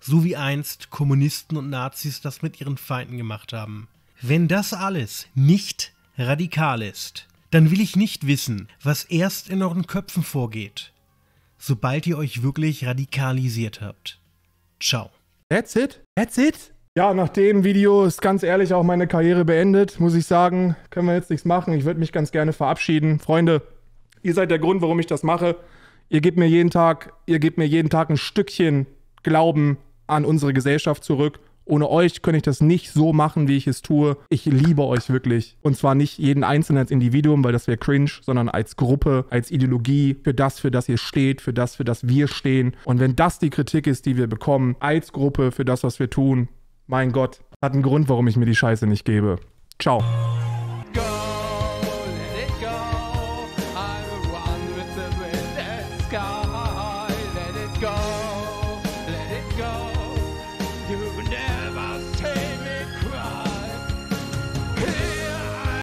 So wie einst Kommunisten und Nazis das mit ihren Feinden gemacht haben. Wenn das alles nicht radikal ist, dann will ich nicht wissen, was erst in euren Köpfen vorgeht, sobald ihr euch wirklich radikalisiert habt. Ciao. That's it? That's it? Ja, nach dem Video ist ganz ehrlich auch meine Karriere beendet, muss ich sagen. Können wir jetzt nichts machen. Ich würde mich ganz gerne verabschieden. Freunde, ihr seid der Grund, warum ich das mache. Ihr gebt mir jeden Tag, ihr gebt mir jeden Tag ein Stückchen Glauben an unsere Gesellschaft zurück. Ohne euch könnte ich das nicht so machen, wie ich es tue. Ich liebe euch wirklich. Und zwar nicht jeden Einzelnen als Individuum, weil das wäre cringe, sondern als Gruppe, als Ideologie, für das, für das ihr steht, für das, für das wir stehen. Und wenn das die Kritik ist, die wir bekommen, als Gruppe für das, was wir tun, mein Gott, hat einen Grund, warum ich mir die Scheiße nicht gebe. Ciao.